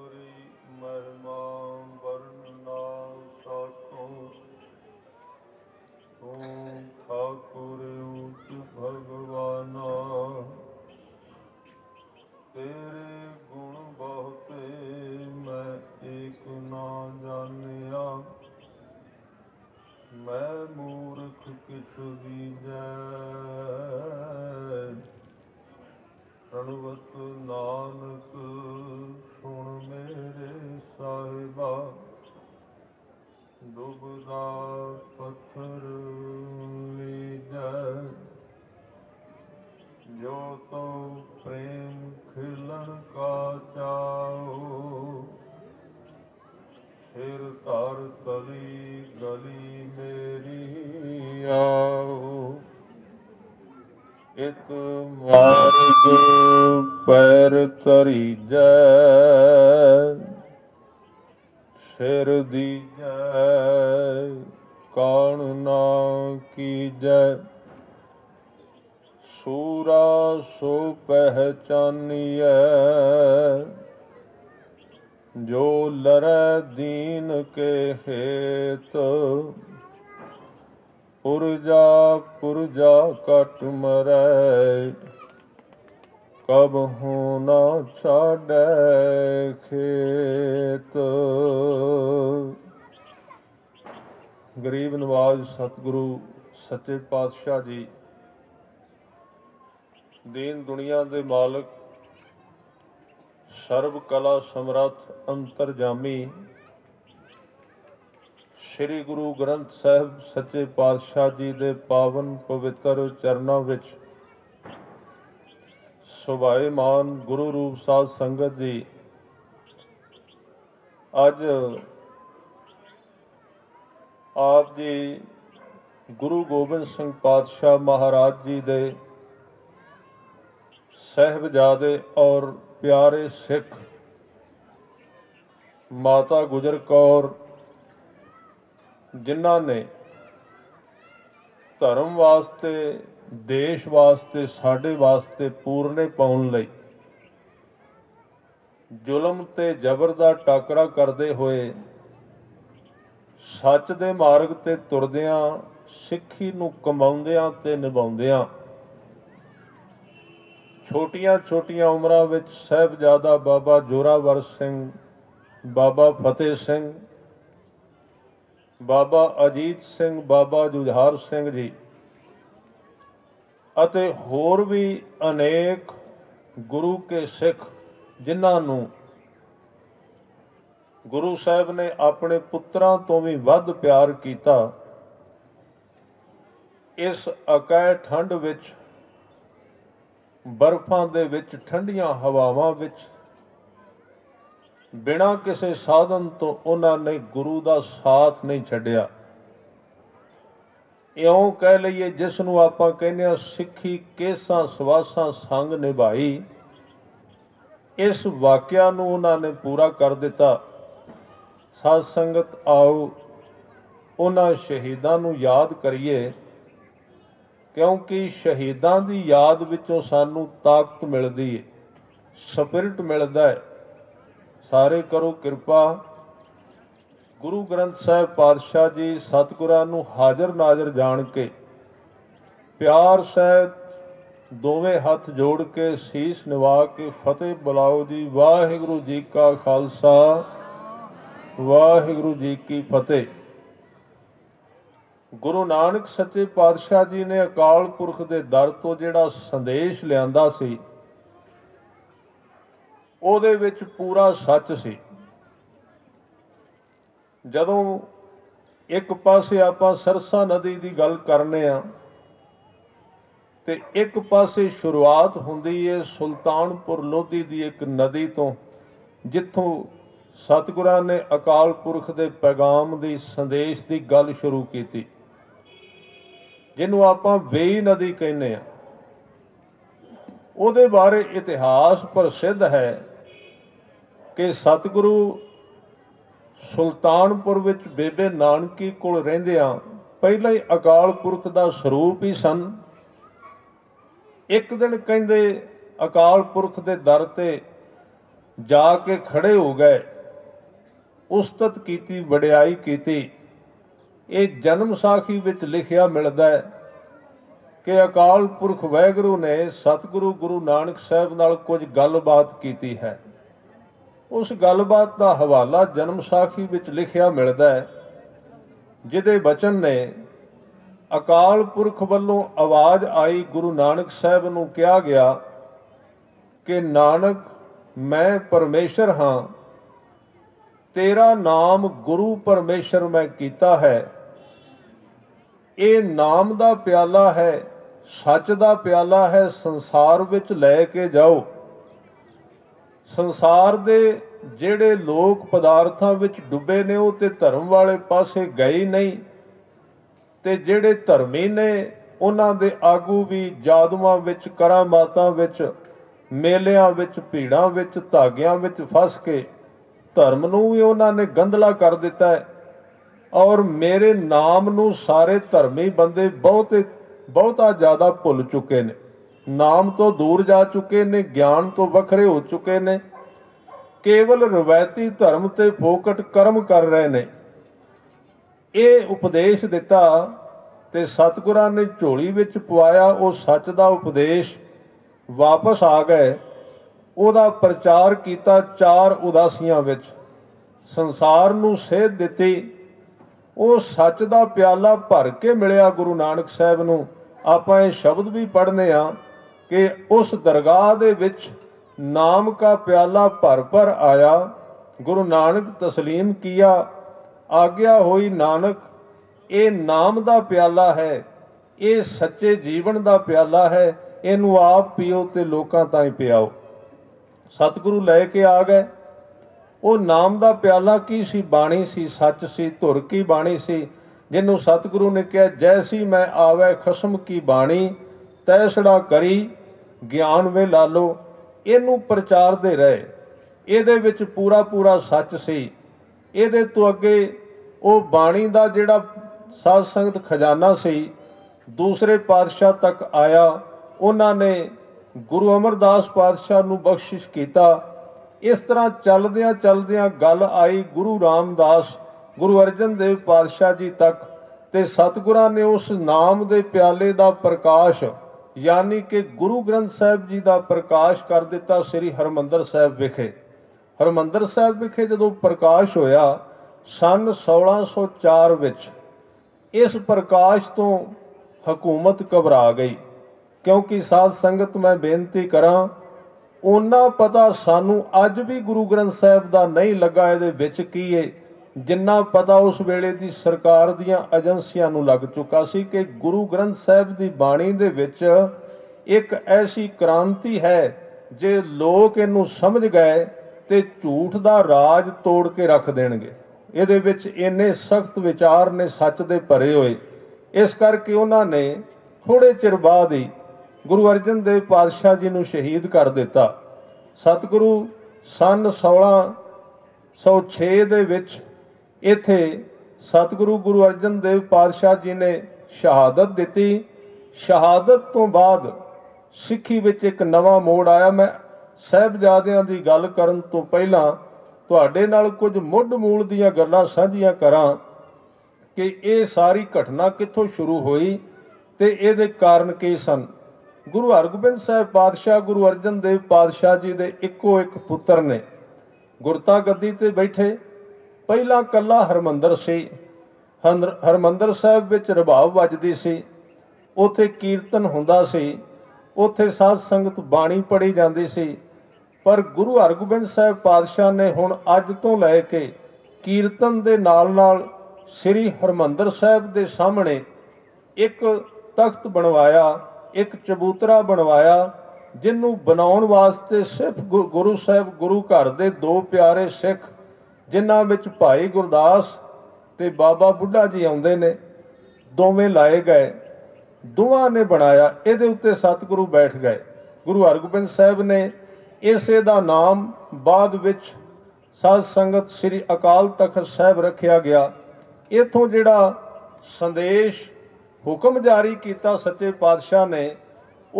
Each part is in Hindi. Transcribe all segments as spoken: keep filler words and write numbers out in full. पूरी महिमा वर्णना साको ओम ठाकुर उच्च भगवाना। तेरे गुण बहुते मैं एक ना जानिया, मैं मूर्ख किस बीजै। प्रणवत नानक सुन मेरे साहिबा, डुबदा पत्थर लीजै। जो तो प्रेम खिलन का चाओ, सिर तर तली गली मेरी आओ। इत मार्ग पैर तरीजै, सिर दीजै कान ना कीजै। सूरा सो पहचानिए, जो लरै दीन के हेत। पुरजा पुरजा कट मरै, कब होना छाड़ै खेत। गरीब नवाज सतगुरु सच्चे पातशाह जी, दीन दुनिया के मालिक, सर्व कला समर्थ अंतरजामी श्री गुरु ग्रंथ साहिब सच्चे पातशाह जी दे पावन पवित्र चरणों विच शोभायमान गुरु रूप साध संगत जी, अज आप जी गुरु गोबिंद सिंह पातशाह महाराज जी दे साहिबजादे और प्यारे सिख माता गुजर कौर, जिन्हां ने धर्म वास्ते, देश वास्ते, साडे वास्ते पूरने पाउण लई जुलम ते जबर दा टाकरा करदे होए सच दे मार्ग ते तुरदियां सिक्खी नूं कमाउंदियां ते निभाउंदियां छोटियां छोटियां उमरां विच साहिबजादा बाबा जोरावर सिंह, बाबा फतेह सिंह, बाबा अजीत सिंह, बाबा जुझार सिंह जी अते होर भी अनेक गुरु के सिख, जिन्हां नूं गुरु साहिब ने अपने पुत्रां तो भी वध प्यार कीता। इस अकाए ठंड विच, बर्फां दे विच, ठंडियां हवावां विच बिना किसी साधन तो उन्होंने गुरु का साथ नहीं छड्या। इउं कह लईए जिसनूं आपां कहने आ सिक्खी केसां सवासां संग निभाई, इस वाकिया नूं उन्होंने पूरा कर दिता। साध संगत आओ उन्हां शहीदां नूं याद करिए, क्योंकि शहीदां दी याद विचों सानूं ताकत मिलदी है, स्पिरिट मिलदा है। सारे करो किरपा। गुरु ग्रंथ साहिब पातशाह जी सतगुरां नूं हाजर नाजर जान के प्यार सहित दोवें हथ जोड़ के शीश निवा के फतेह बुलाओ जी। वाहिगुरु जी का खालसा, वाहिगुरु जी की फतेह। गुरु नानक सच्चे पातशाह जी ने अकाल पुरख दे दर तो जिहड़ा संदेश लिआंदा सी, ਉਹਦੇ ਵਿੱਚ पूरा सच सी। ਜਦੋਂ एक पासे ਆਪਾਂ सरसा नदी की गल करने ਆ ਤੇ एक पासे शुरुआत ਹੁੰਦੀ ਹੈ ਸੁਲਤਾनਪੁਰ ਲੋਧੀ ਦੀ एक नदी ਤੋਂ, ਜਿੱਥੋਂ ਸਤਿਗੁਰਾਂ ने अकाल पुरख ਦੇ पैगाम ਦੀ ਸੰਦੇਸ਼ ਦੀ गल शुरू ਕੀਤੀ, ਜਿਹਨੂੰ ਆਪਾਂ ਵੇਈ नदी ਕਹਿੰਦੇ ਆ। ਉਹਦੇ बारे इतिहास प्रसिद्ध है कि सतगुरु सुल्तानपुर विच बेबे नानकी कोल रहिंदियां पहले ही अकाल पुरख का स्वरूप ही सन। एक दिन कहते अकाल पुरख के दर ते जाके खड़े हो गए, उस्तत कीती, बड़ियाई कीती। ਇਹ ਜਨਮ ਸਾਖੀ ਵਿੱਚ ਲਿਖਿਆ ਮਿਲਦਾ ਹੈ ਕਿ ਅਕਾਲ ਪੁਰਖ ਵਾਹਿਗੁਰੂ ਨੇ ਸਤਿਗੁਰੂ ਗੁਰੂ ਨਾਨਕ ਸਾਹਿਬ ਨਾਲ ਕੁਝ ਗੱਲਬਾਤ ਕੀਤੀ ਹੈ। ਉਸ ਗੱਲਬਾਤ ਦਾ ਹਵਾਲਾ ਜਨਮ ਸਾਖੀ ਵਿੱਚ ਲਿਖਿਆ ਮਿਲਦਾ ਹੈ, ਜਿਹਦੇ ਬਚਨ ਨੇ ਅਕਾਲ ਪੁਰਖ ਵੱਲੋਂ ਆਵਾਜ਼ ਆਈ। ਗੁਰੂ ਨਾਨਕ ਸਾਹਿਬ ਨੂੰ ਕਿਹਾ ਗਿਆ ਕਿ ਨਾਨਕ, ਮੈਂ ਪਰਮੇਸ਼ਰ ਹਾਂ, तेरा नाम गुरु परमेश्वर मैं कीता है। ये नाम दा प्याला है, सच दा प्याला है, संसार विच लेके जाओ। संसार दे जेड़े लोग पदार्थां विच डुबे ने वो ते धर्म वाले पासे गए नहीं, ते जेड़े धर्मी ने उन्हां दे आगू भी जादूआं विच, करामातां विच, मेलियां विच, भीड़ां विच, धागियां विच फस के धर्म नूं भी उन्होंने गंधला कर दिता है। और मेरे नाम नूं सारे धर्मी बंदे बहुते बहुता ज़्यादा भुल चुके ने, नाम तो दूर जा चुके ने, ज्ञान तो वखरे हो चुके ने, केवल रिवायती धर्म ते फोकट कर्म कर रहे ने। ये उपदेश दिता ते सतगुरां ने झोली विच पवाया। वो सच दा उपदेश वापस आ गए, ਉਹਦਾ ਪ੍ਰਚਾਰ ਕੀਤਾ ਚਾਰ ਉਦਾਸੀਆਂ ਵਿੱਚ, ਸੰਸਾਰ ਨੂੰ ਸੇਧ ਦਿੱਤੀ। ਉਹ ਸੱਚ ਦਾ ਪਿਆਲਾ ਭਰ ਕੇ ਮਿਲਿਆ ਗੁਰੂ ਨਾਨਕ ਸਾਹਿਬ ਨੂੰ। ਆਪਾਂ ਇਹ ਸ਼ਬਦ ਵੀ ਪੜ੍ਹਨੇ ਆ ਕਿ ਉਸ ਦਰਗਾਹ ਦੇ ਵਿੱਚ ਨਾਮ ਕਾ ਪਿਆਲਾ ਭਰ ਭਰ ਆਇਆ। ਗੁਰੂ ਨਾਨਕ ਤਸਲੀਮ ਕੀਆ, ਆਗਿਆ ਹੋਈ ਨਾਨਕ। ਇਹ ਨਾਮ ਦਾ ਪਿਆਲਾ ਹੈ, ਇਹ ਸੱਚੇ ਜੀਵਨ ਦਾ ਪਿਆਲਾ ਹੈ, ਇਹਨੂੰ ਆਪ ਪੀਓ ਤੇ ਲੋਕਾਂ ਤਾਈਂ ਪਿਆਓ। सतगुरु लेके आ गए। वो नाम दा प्याला की सी, बाणी सी, सच सी, धुर की बाणी सी, जिन्हों सतगुरु ने कहा जैसी मैं आवे खसम की बाणी तैसड़ा करी ज्ञान वे लालो। इनू प्रचार दे रहे, इहदे विच पूरा पूरा सच सी। इहदे तो अगे वो बाणी दा जिहड़ा साध संगत खजाना सी दूसरे पातशाह तक आया। उन्होंने गुरु अमरदास पातशाह नूं बख्शिश कीता। इस तरह चलदियां चलदियां गल आई गुरु रामदास गुरु अर्जन देव पातशाह जी तक। ते सतगुरां ने उस नाम दे प्याले दा प्रकाश यानी कि गुरु ग्रंथ साहिब जी दा प्रकाश कर दिता श्री हरमंदर साहिब विखे। हरमंदर साहिब विखे जदों प्रकाश होया सन सोलह सौ चार विच, इस प्रकाश तो हुकूमत घबरा गई। क्योंकि साध संगत मैं बेनती करा, उन्ना पता सानू अज भी गुरु ग्रंथ साहिब दा नहीं लगा इहदे विच की है, जिन्ना पता उस वेले दी सरकार दीयां एजेंसियां नूं लग चुका सी कि गुरु ग्रंथ साहिब दी बाणी दे विच एक ऐसी क्रांति है जे लोक इहनूं समझ गए ते झूठ दा राज तोड़ के रख देणगे। इहदे विच इन्ने सख्त विचार ने सच दे भरे होए। इस करके उन्हां ने थोड़े चिर बाद ही गुरु अर्जन देव पातशाह जी नूं शहीद कर दिता। सतगुरु सन सोलह सौ छे दे विच इत्थे सतगुरु गुरु अर्जन देव पातशाह जी ने शहादत दिती। शहादत तो बाद सिखी विच एक नवा मोड़ आया। मैं साहिबजादियां दी गल करन तो पहला तुहाडे नाल कुछ मुढ मूल दीयां गल्लां साझियां करां कि इह सारी घटना कित्थों शुरू होई ते इहदे कारण की सन। गुरु हरगोबिंद साहिब पातशाह गुरु अर्जन देव पातशाह जी दे इको एक पुत्र ने। गुरता गद्दी ते बैठे पहला कला हरमंदर सी। हरमंदर साहिब विच रभाव वजदी सी, उथे कीर्तन हुंदा सी, उथे साध संगत बाणी पढ़ी जांदी सी। पर गुरु हरगोबिंद साहिब पातशाह ने हुण अज तो लै के कीर्तन दे नाल नाल श्री हरमंदर साहिब दे सामने एक तख्त बनवाया, एक चबूतरा बनवाया, जिन्हों बनाने वास्ते सिर्फ गु, गुरु साहब गुरु घर दे दो प्यारे सिख जिन्हां विच भाई गुरदास ते बाबा बुढ़ा जी आउंदे ने, दोवें लाए गए। दोवां ने बनाया, इहदे उत्ते सतगुरु बैठ गए। गुरु हरगोबिंद साहब ने इसे दा नाम बाद विच साध संगत श्री अकाल तखत साहब रखिया गया। इथों जिहड़ा संदेश हुक्म जारी किया सच्चे पातशाह ने,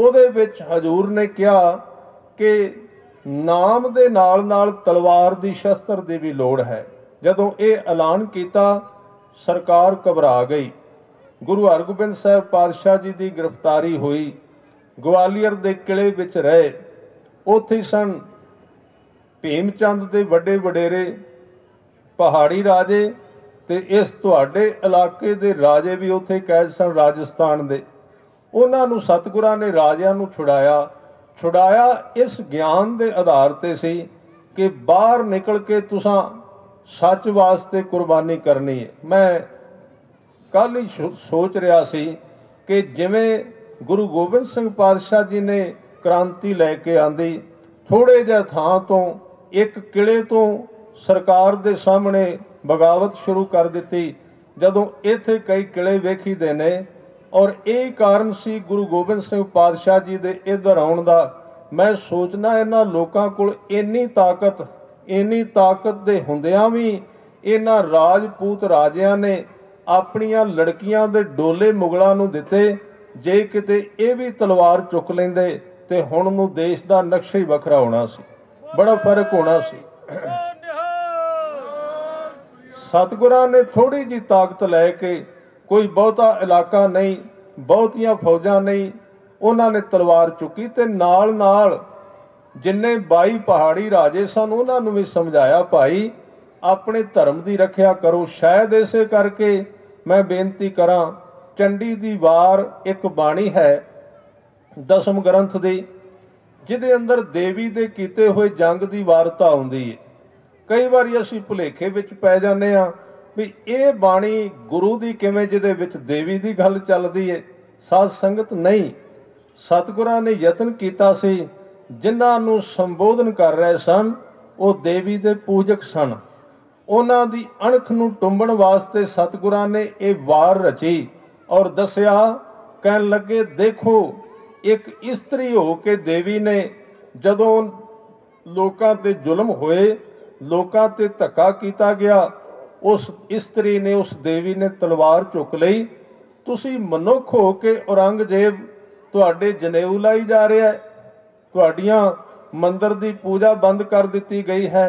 उहदे विच हजूर ने कहा कि नाम दे नाल नाल तलवार दी शस्त्र दी भी लोड़ है। जदों यह ऐलान किया सरकार घबरा गई। गुरु हरगोबिंद साहब पातशाह जी की गिरफ्तारी हुई, ग्वालियर के किले विच रहे। उत्थे सन भीम चंद के वड्डे वडेरे पहाड़ी राजे ते इस तुहाडे इलाके दे राजे भी उत्थे कैद सन राजस्थान दे। उन्हां नूं सतगुरां ने राजियां नूं छुड़ाया छुड़ाया इस ज्ञान दे आधार ते सी कि बाहर निकल के तुसां सच वास्ते कुर्बानी करनी है। मैं कल ही सोच रहा सी कि जिवें गुरु गोबिंद सिंह पातशाह जी ने क्रांति लैके आंदी, थोड़े जिहा थां तो एक किले तो सरकार दे सामने बगावत शुरू कर दिती। जदों इत्थे कई किले वेखी दे ने और यही कारण सी गुरु गोबिंद सिंह पातशाह जी दे इधर आउण दा। मैं सोचना इन्हां लोकां कोल इन्नी ताकत इन्नी ताकत दे हुंदियां भी इन्हां राजपूत राजियां ने अपनियां लड़कियां दे डोले मुगलां नूं दिते। जे किते इह भी तलवार चुक लैंदे ते हुण नूं देश दा नक्शा ही वखरा होना सी, बड़ा फर्क होना सी। सतगुरां ने थोड़ी जी ताकत लैके, कोई बहुता इलाका नहीं, बहुतियां फौजां नहीं, उन्हां ने तलवार चुकी ते नाल नाल जिन्ने बाई पहाड़ी राजे सन उन्हां नूं भी समझाया, भाई अपने धर्म की रखिया करो। शायद इसे करके मैं बेनती करां, चंडी दी वार एक बाणी है दसम ग्रंथ दी, जिहदे अंदर देवी दे कीते होए जंग दी वार्ता आउंदी है। कई बार असीं भुलेखे विच पै जाने आ भी ये बाणी गुरु दी किवें जिहदे विच देवी दी गल चलदी है। साध संगत नहीं, सतगुरां ने यतन कीता सी जिन्हां नूं संबोधन कर रहे सन वो देवी दे पूजक सन। उन्हां दी अणख नूं टुंबण वास्ते सतगुरां ने ये वार रची और दसिया, कहण लगे देखो एक इस्तरी हो के देवी ने जदों लोकां ते जुल्म होए, लोकां ते धक्का किया गया, उस इस्तरी ने उस देवी ने तलवार चुक लई। तुसी मनुख हो के औरंगजेब तुहाडे जनेऊ लाई जा रहा है, तुहाडियां मंदिर की पूजा बंद कर दिती गई है,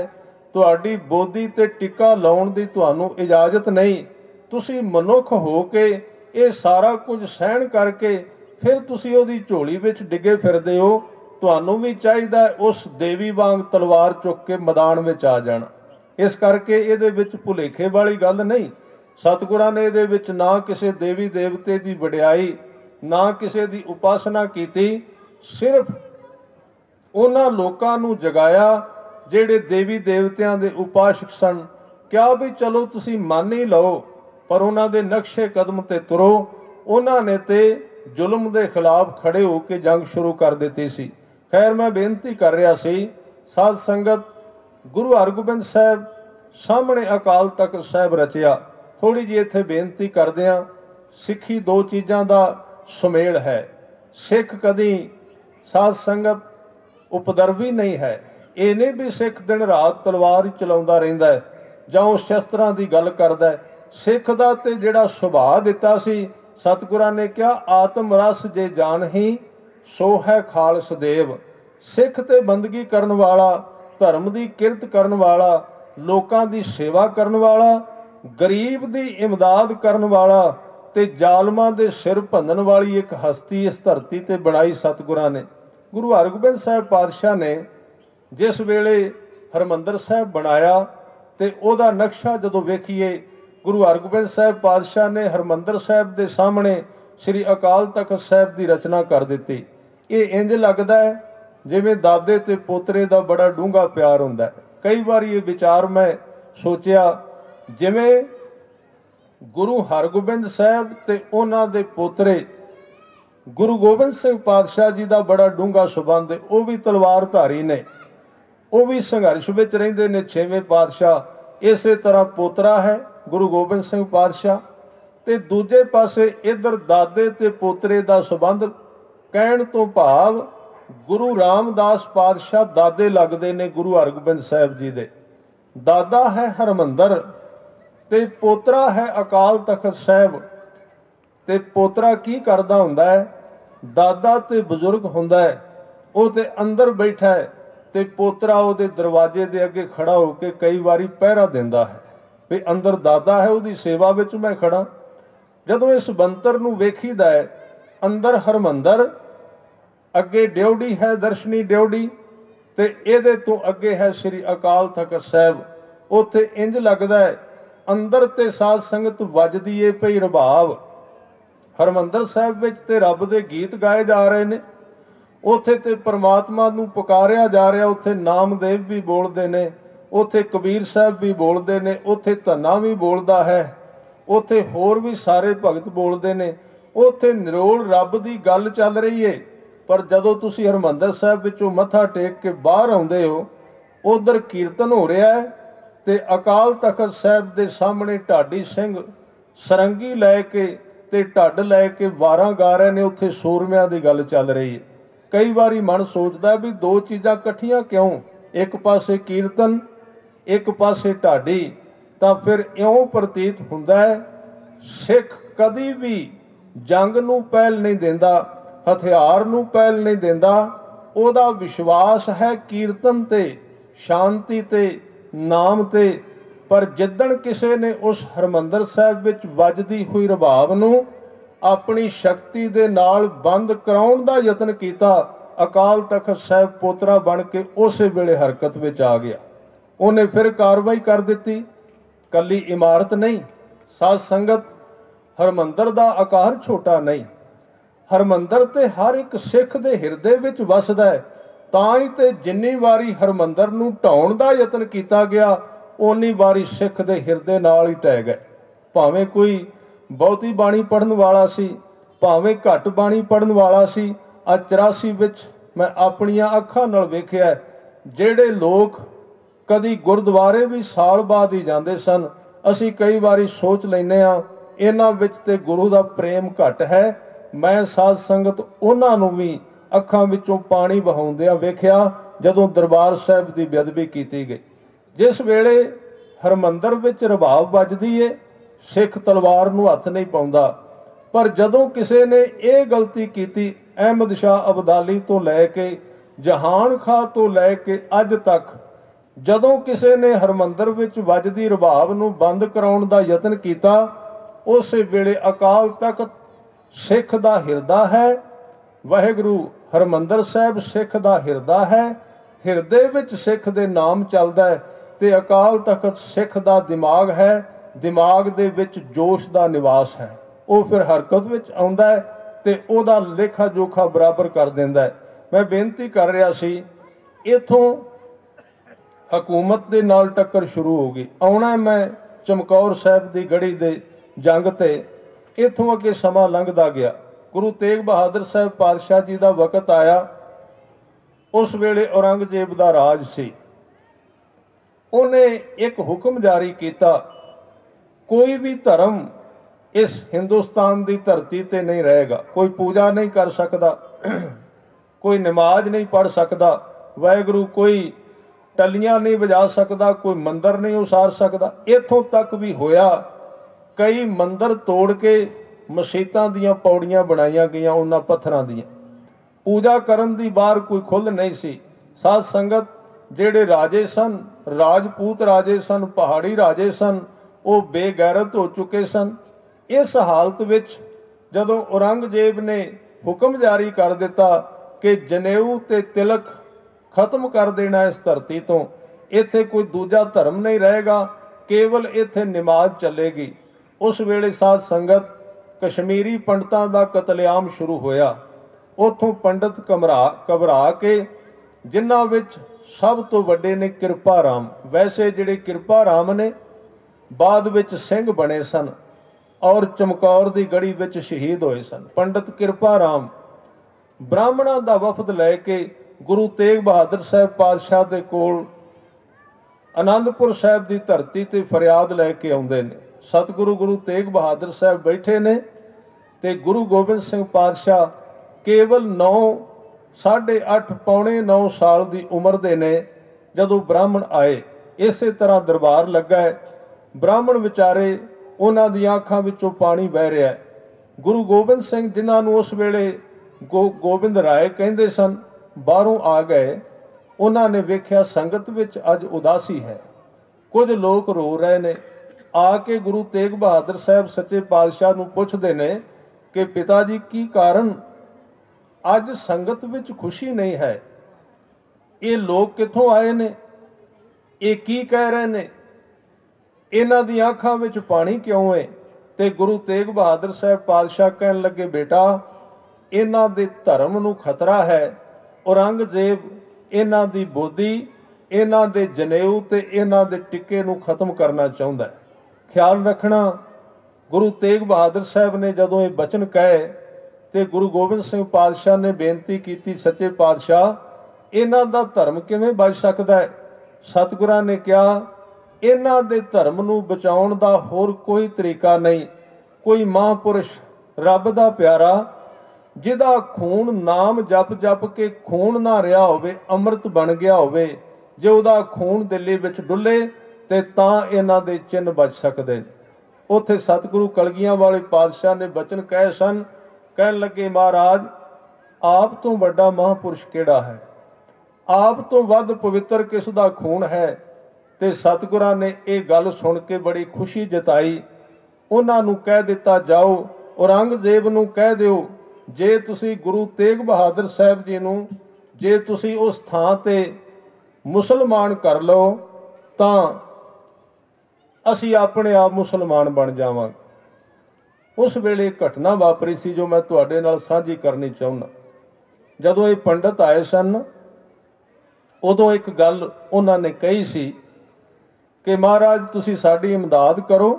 तुहाडी बोधी ते टिक्का लाउण दी तुहानूं इजाजत नहीं। तुसी मनुख हो के ये सारा कुछ सहन करके फिर तुसी ओहदी झोली विच डिगे फिरदे हो। तुहानूं भी चाहिदा उस देवी वांग तलवार चुक के मैदान में आ जाना। इस करके इहदे विच भुलेखे वाली गल नहीं। सतगुरां ने इहदे विच ना किसी देवी देवते की वडियाई ना किसी की उपासना की, सिर्फ उन्हां लोकां नूं जगाया जिहड़े देवी देवतियां दे उपासक सन। क्या भी चलो तुसी मान ही लओ, पर उन्हां दे नक्शे कदम ते तुरो। उन्हां ने ते जुल्म दे खिलाफ खड़े हो के जंग शुरू कर दिती सी। खैर मैं बेनती कर रहा सी साध संगत, गुरु हरगोबिंद साहब सामने अकाल तख्त साहब रचिया। थोड़ी जी इत्थे बेनती करदे आ, सिखी दो चीज़ां दा सुमेल है। सिख कदी साध संगत उपद्रवी नहीं है। इह नहीं भी सिख दिन रात तलवार ही चलाउंदा रहिंदा है जां उस शस्त्रां दी गल करदा है। सिख दा ते जिहड़ा सुभाअ दित्ता सी सतगुरां ने किहा, आत्म रस जे जाणही सो है खालस देव। सिख ते बंदगी करन वाला, धर्म की किरत करन वाला, लोकां दी सेवा करन वाला, गरीब दी इमदाद करन वाला ते जालमां दे सिर भंनण वाली एक हस्ती इस धरती ते बनाई सतगुरां ने। गुरु हरगोबिंद साहब पातशाह ने जिस वेले हरमंदर साहब बनाया ते ओहदा नक्शा जदों वेखीए, गुरु हरगोबिंद साहब पातशाह ने हरमंदर साहब दे सामने श्री अकाल तख्त साहब की रचना कर दी। ये इंज लगता है जिमें दादे ते पोतरे का बड़ा डूंगा प्यार होंदा है। कई बार ये विचार मैं सोचया, जिमें गुरु हरगोबिंद साहब ते उन्हां दे पोतरे गुरु गोबिंद सिंह पातशाह जी का बड़ा डूंगा संबंध है। वह भी तलवारधारी ने, वह भी संघर्ष विच रहिंदे ने छेवें पातशाह। इसे तरह पोतरा है गुरु गोबिंद सिंह पातशाह। ते दूजे पासे इधर दादे ते पोतरे दा संबंध, कहण तो भाव गुरु रामदास पातशाह दादे लगदे ने गुरु हरगोबिंद साहब जी दे। दादा है हरमंदर ते पोतरा है अकाल तख्त साहब। ते पोतरा की करदा हुंदा है, दादा ते बजुर्ग हुंदा है, वो ते अंदर बैठा है। ते पोतरा उहदे दरवाजे दे अगे खड़ा होके कई वारी पहरा देंदा है भी अंदर दादा है उहदी सेवा विच मैं खड़ा। जदों इस बंतर नूं वेखीदा है अंदर हरमंदर, अगे ड्योड़ी है दर्शनी ड्योड़ी, ते इहदे तो अगे है श्री अकाल तख्त साहिब। उत्थे इंज लगदा है अंदर ते साध संगत वजदी है पई रभाव, हरमंदर साहिब विच ते रब दे गीत गाए जा रहे ने, उत्थे ते परमात्मा नूं पुकारिया जा रहा। उत्थे नामदेव भी बोलदे ने, उत्थे कबीर साहब भी बोलते हैं, उत्थे धन्ना भी बोलता है, उत्थे होर भी सारे भगत बोलते हैं, उत्थे निरोल रब की गल चल रही है। पर जदों तुसीं हरमंदर साहब विचों मत्था टेक के बाहर आउंदे हो, उधर कीर्तन हो रहा है ते अकाल तख्त साहब के सामने ढाडी सिंह सरंगी लैके ते ढड लैके वारां गा रहे ने, उत्थे सूरमियां दी गल चल रही है। कई बारी मन सोचता भी दो चीज़ां इकट्ठियां क्यों, एक पासे कीर्तन एक पासे ढाडी, तो फिर इउं प्रतीत हुंदा है सिख कदी भी जंग नूं पहल नहीं देंदा, हथियार नूं पहल नहीं देंदा। उहदा विश्वास है कीर्तन ते, शांति ते, नाम ते। पर जिद्दण किसी ने उस हरमंदर साहिब विच वजदी हुई रभाव नूं अपनी शक्ति दे नाल बंद कराउण दा यतन कीता, अकाल तख्त साहिब पोतरा बन के उस वेले हरकत विच आ गया। उन्हें फिर कार्रवाई कर दी। कली इमारत नहीं, साध संगत हरमंदर का आकार छोटा नहीं, हरमंदर तो हर एक सिख के हिरदे विच वसदा है। ताई ते जिन्नी वारी हरमंदर नूं ढाउण का यतन किया गया, उन्नी वारी सिख के हिरदे नाल ही टह गए। भावें कोई बहुती बाणी पढ़न वाला सी, भावें घट बाणी पढ़न वाला सी। आ चौरासी विच मैं अपनियां अखां नाल वेखिआ जिहड़े लोग कदी गुरुद्वारे भी साल बाद ही जाते सन। असी कई बारी सोच लैने आ इन्हां विच ते गुरु का प्रेम घट है। मैं साध संगत उन्हां नूं भी अखां विचों पानी बहाउंदिआं वेखिआ जदों दरबार साहिब की बेअदबी की गई। जिस वेले हरमंदर विच रभाव वजदी है, सिख तलवार नूं हत्थ नहीं पाउंदा। पर जदों किसी ने यह गलती की, अहमद शाह अब्दाली तो लैके जहान खां तो लैके अज तक जदों किसी ने हरमंदर विच वजदी रभाव नूं बंद कराउण दा यतन कीता, उस वेले अकाल तख्त सिख दा हिरदा है, वाहिगुरू हरमंदर साहिब सिख दा हिरदा है, हिरदे विच सिख दे नाम चलदा है ते अकाल तख्त सिख दा दिमाग है, दिमाग दे विच जोश दा निवास है। वो फिर हरकत विच आउंदा है ते ओहदा लेखा जोखा बराबर कर दिंदा है। मैं बेनती कर रहा सी, इथों हकूमत दे नाल टक्कर शुरू हो गई। आउणा मैं चमकौर साहब की गढ़ी दे जंग ते इथों अगे समा लंघदा गया। गुरु तेग बहादुर साहब पातशाह जी का वकत आया। उस वेले औरंगजेब का राज सी। उन्हें एक हुक्म जारी किया, कोई भी धर्म इस हिंदुस्तान की धरती ते नहीं रहेगा। कोई पूजा नहीं कर सकता, कोई नमाज नहीं पढ़ सकता, वाहिगुरू कोई टलियां नहीं बजा सकता, कोई मंदिर नहीं उसार सकता। इथों तक भी होया कई मंदिर तोड़ के मसीतां दियां पौड़ियां बनाईयां गईयां उन्हां पत्थरां दियां। पूजा करन दी बाहर कोई खुल नहीं सी। साध संगत जेड़े राजे सन, राजपूत राजे सन, पहाड़ी राजे सन, वो बेगैरत हो चुके सन। इस हालत विच जदों औरंगजेब ने हुक्म जारी कर दिता कि जनेऊ ते तिलक खत्म कर देना इस धरती तो, इत्थे कोई दूजा धर्म नहीं रहेगा, केवल इत्थे नमाज चलेगी। उस वेले साध संगत कश्मीरी पंडितां दा कतलेआम शुरू होया। उत्थों पंडित घबरा घबरा के, जिन्हां विच सब तो वड्डे ने किरपा राम, वैसे जिहड़े किरपा राम ने बाद विच सिंह बने सन और चमकौर दी गढ़ी विच शहीद होए सन। पंडित किरपा राम ब्राह्मणां दा वफद लैके गुरु तेग बहादुर साहब पातशाह के कोल आनंदपुर साहब की धरती ते फरियाद लैके आउंदे ने। सतगुरु गुरु तेग बहादुर साहब बैठे ने ते गुरु गोबिंद सिंह पातशाह केवल नौ साढ़े अठ पौने नौ साल की उम्र दे ने जदों ब्राह्मण आए। इसे तरह दरबार लगा है। ब्राह्मण विचारे उन्हां दी अखां विचों पानी बह रहा है। गुरु गोबिंद सिंह जिन्हां नूं उस वेले गो गोबिंद राय कहंदे सन, बाहरों आ गए। उन्होंने वेख्या संगत विच अज उदासी है, कुछ लोग रो रहे ने। आके गुरु तेग बहादुर साहब सच्चे पातशाह नूं पुछदे ने कि पिता जी की कारण अज संगत विच खुशी नहीं है, ये लोग कितों आए ने, ये की कह रहे ने, इन्हां दी आँखां विच पानी क्यों है? ते गुरु तेग बहादुर साहब पातशाह कहन लगे, बेटा इन्हां दे धर्म नूं खतरा है। औरंगजेब इन्हां दी बोधी, इन्हां दे जनेऊ ते इन्हां दे टिक्के नूं खत्म करना चाहुंदा है। ख्याल रखना, गुरु तेग बहादुर साहब ने जदों ये बचन कहे तो गुरु गोबिंद सिंह पातशाह ने बेनती की, सच्चे पातशाह इन्हां दा धर्म किवें बच सकदा है? सतगुरां ने कहा, इन्हां दे धर्म नूं बचाउण दा होर कोई तरीका नहीं। कोई महापुरुष रब दा प्यारा जिहदा खून नाम जप जप के खून ना रिहा होवे, अमृत बन गया होवे, जे उहदा खून दिल्ली विच डुले ते तां इन्हां दे चिन्ह बच सकदे ने। उत्थे सतगुरु कलगियां वाले पातशाह ने बचन कहे सन। कहण लगे, महाराज आप तो वड्डा महापुरुष किहड़ा है? आप तो वध पवित्र किस दा खून है? ते सतगुरां ने इह गल सुण के बड़ी खुशी जताई। उन्हां नूं कह दिता, जाओ औरंगजेब नूं कह दिओ, जे तुसीं गुरु तेग बहादुर साहब जी नूं जे तुसीं उस थां ते मुसलमान कर लो तां असीं अपने आप मुसलमान बन जावांगे। उस वेले घटना वापरी सी जो मैं तुहाडे नाल साझी करनी चाहुंदा। जदों ये पंडित आए सन उदों एक गल उन्हां ने कही सी कि महाराज तुसीं साडी इमदाद करो,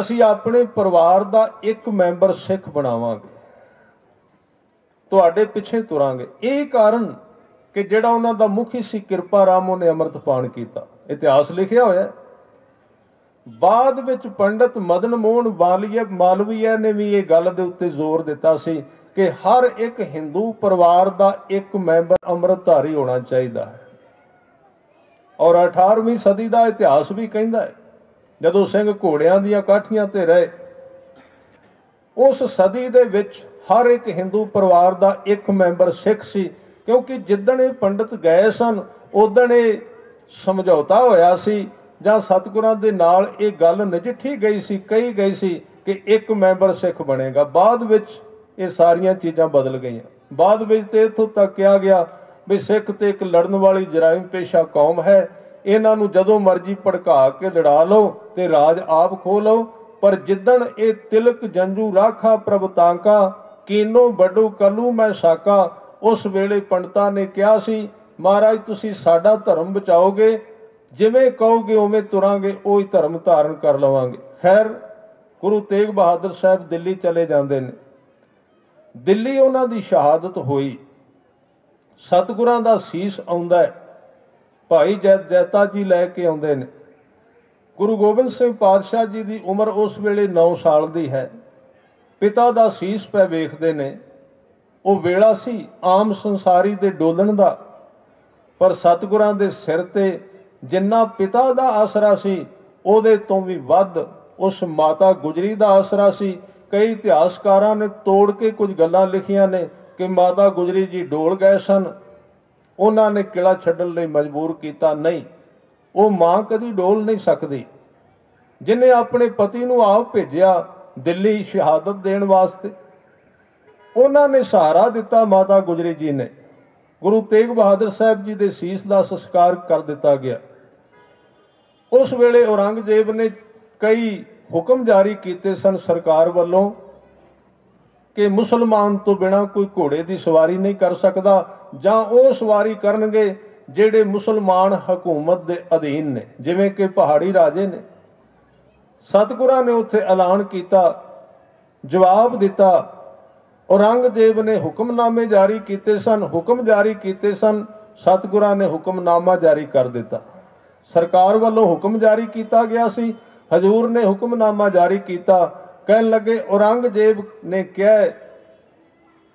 असीं अपने परिवार दा एक मैंबर सिख बनावांगे, तुहाडे पिछे तुरांगे। इह कारण कि जिहड़ा उन्हां दा मुखी सी किरपा राम उहने अमृतपान कीता, इतिहास लिखिया होया। बाद विच पंडित मदन मोहन वालिया मालवीया ने भी ये गल दे उत्ते जोर दिता सी कि हर एक हिंदू परिवार दा एक मैंबर अमृतधारी होना चाहिए है। और अठारहवीं सदी का इतिहास भी कहता है, जदों सिंह घोड़ियां दीयां काठियां ते रहे, उस सदी दे विच हर एक हिंदू परिवार दा एक मैंबर सिख सी। क्योंकि जिदण ये पंडित गए सन उदण ये समझौता होया सी जां सतगुरां दे नाल ये गल नजिठी गई सी, कही गई सी कि एक मैंबर सिख बनेगा। बाद विच ये सारियां चीज़ां बदल गईयां। बाद विच ते इत्थों तक कहा गया भी सिख ते एक लड़न वाली जराइम पेशा कौम है, इन्हां नूं जदों मर्जी भड़का के लड़ा लो ते राज आप खो लो। पर जिदण ये तिलक जंजू राखा प्रभ तांका, कीनो बडू कलू मैं साका, उस वेले पंडितां ने कहा सी, महाराज तुसीं साडा धर्म बचाओगे, जिमें कहोगे उमें तुरांगे, वो ही धर्म धारण कर लवांगे। खैर गुरु तेग बहादुर साहब दिल्ली चले जाते हैं। दिल्ली उन्हां दी शहादत होई, सतगुरां दा सीस आउंदा है, भाई जैत जैता जी लैके आउंदे ने। गुरु गोबिंद सिंह पातशाह जी दी उम्र उस वेले नौ साल दी है। पिता दा सीस पै वेखदे ने। वो वेला सी आम संसारी दे डोलन दा, पर सतगुरां दे सिर ते जिन्ना पिता दा आसरा सी उहदे तों भी वध उस माता गुजरी दा आसरा सी। कई इतिहासकारां ने तोड़ के कुछ गल्लां लिखियां ने कि माता गुजरी जी डोल गए सन, उन्हां ने किला छड्डण लई मजबूर कीता। नहीं, वो मां कदी डोल नहीं सकदी। जिन्हें अपने पति नूं आप भेजिया दिल्ली शहादत देण वास्ते, उन्हां ने सहारा दिता। माता गुजरी जी ने गुरु तेग बहादुर साहब जी दे सीस दा संस्कार कर दिता गया। उस वेले औरंगजेब ने कई हुक्म जारी किए सन सरकार वालों कि मुसलमान तो बिना कोई घोड़े की सवारी नहीं कर सकता, जां वो सवारी करनगे जेड़े मुसलमान हकूमत दे अधीन ने, जिवें कि पहाड़ी राजे ने। सतगुरां ने उत्थे ऐलान किया, जवाब दिता। औरंगजेब ने हुक्मनामे जारी किए सन, हुक्म जारी किए सन। सतगुरां ने हुक्मनामा जारी कर दिता। सरकार वालों हुक्म जारी किया गया सी, हजूर ने हुक्मनामा जारी किया। कहन लगे, औरंगजेब ने कहा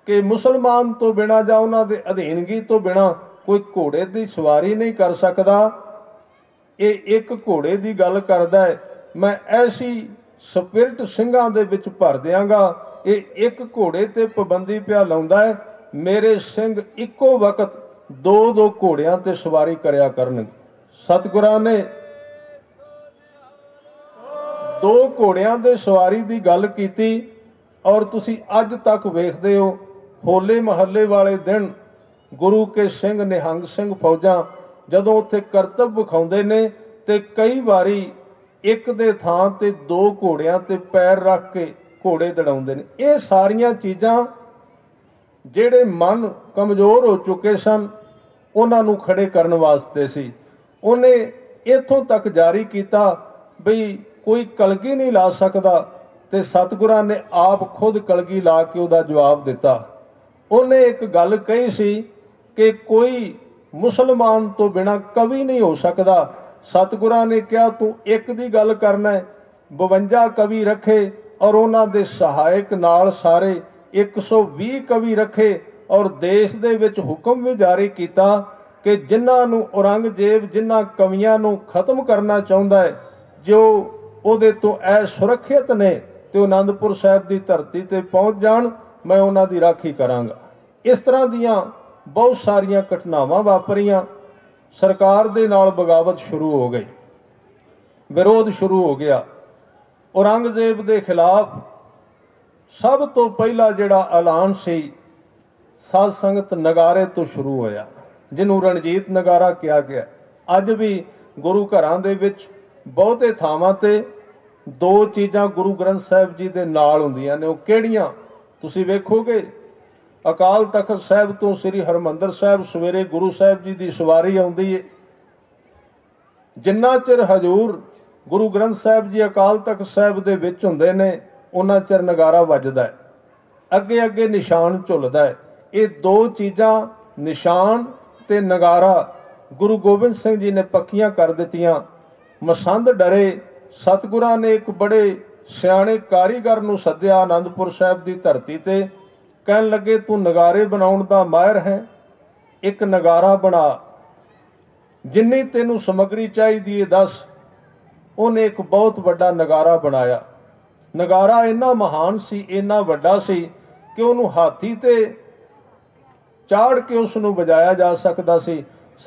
कि मुसलमान तो बिना जां उन्हां दे अधीनगी तो बिना कोई घोड़े की सवारी नहीं कर सकता। ये एक घोड़े की गल करदा है, मैं ऐसी स्पिरिट ਸਿੰਘਾਂ ਦੇ ਵਿੱਚ ਭਰ ਦਿਆਂਗਾ। ये एक घोड़े ते पाबंदी पिया लाउंदा है, मेरे सिंह इक्को वक्त दो दो घोड़ियां ते सवारी करया करन। सतगुरां ने दो घोड़ियां दे सवारी दी गल कीती और तुसी अज तक वेखदे हो होले महल्ले वाले दिन गुरु के सिंह निहंग सिंह फौजां जदों उत्थे करतब विखाउंदे ने ते कई वारी एक दे थां ते दो घोड़ियां ते पैर रख के घोड़े दड़ाउंदे ने। ये सारियां चीज़ां जेड़े मन कमज़ोर हो चुके सन उन्हां नूं खड़े करन वास्ते सी। उहने इत्थों तक जारी कीता बई कोई कलगी नहीं ला सकदा ते सतगुरां ने आप खुद कलगी ला के उहदा जवाब दिता। उहने एक गल कही सी कि कोई मुसलमान तो बिना कवि नहीं हो सकदा। सतगुरां ने कहा तू एक दी गल करना है, बवंजा कवि रखे और उहनां दे सहायक नाल सारे एक सौ भी कवि रखे और देश दे विच हुक्म भी जारी किया कि जिन्हां नूं औरंगजेब जिन्हां कवियां नूं खत्म करना चाहुंदा है जो उहदे तों असुरक्षित ने ते आनंदपुर साहिब दी धरती ते पहुंच जाण, मैं उहनां दी राखी करांगा। इस तरह दियां बहुत सारियां घटनावां वापरियां। सरकार दे नाल बगावत शुरू हो गई, विरोध शुरू हो गया। औरंगजेब दे खिलाफ सब तो पहला जिहड़ा ऐलान सी साध संगत नगारे तो शुरू होया, जिन्हों रणजीत नगारा कहा गया। अज भी गुरु घरां दे विच बहुते थावां ते दो चीज़ां गुरु ग्रंथ साहिब जी दे नाल हुंदियां ने। ओह किहड़ियां तुसीं वेखोगे, अकाल तख्त साहिब तो श्री हरमंदर साहिब सवेरे गुरु साहिब जी की सवारी आउंदी है। जिन्ना चिर हजूर गुरु ग्रंथ साहिब जी अकाल तख्त साहिब दे विच हुंदे ने उन्ना चिर नगारा वजदा है, अगे अगे निशान झुलदा है। ये दो चीज़ां निशान ते नगारा गुरु गोबिंद सिंह जी ने पक्कियां कर दित्तियां। मसंद डरे। सतगुरां ने एक बड़े सियाणे कारीगर नूं सद्दिया आनंदपुर साहिब की धरती ते, कहण लगे तू नगारे बनाउण दा माहिर है, एक नगारा बना, जिन्नी तैनूं समग्री चाहीदी है दस। उहने एक बहुत वड्डा नगारा बनाया। नगारा इन्ना महान सी, इन्ना वड्डा सी कि उन्होंने हाथी ते चाड़ के उसनों बजाया जा सकता सी।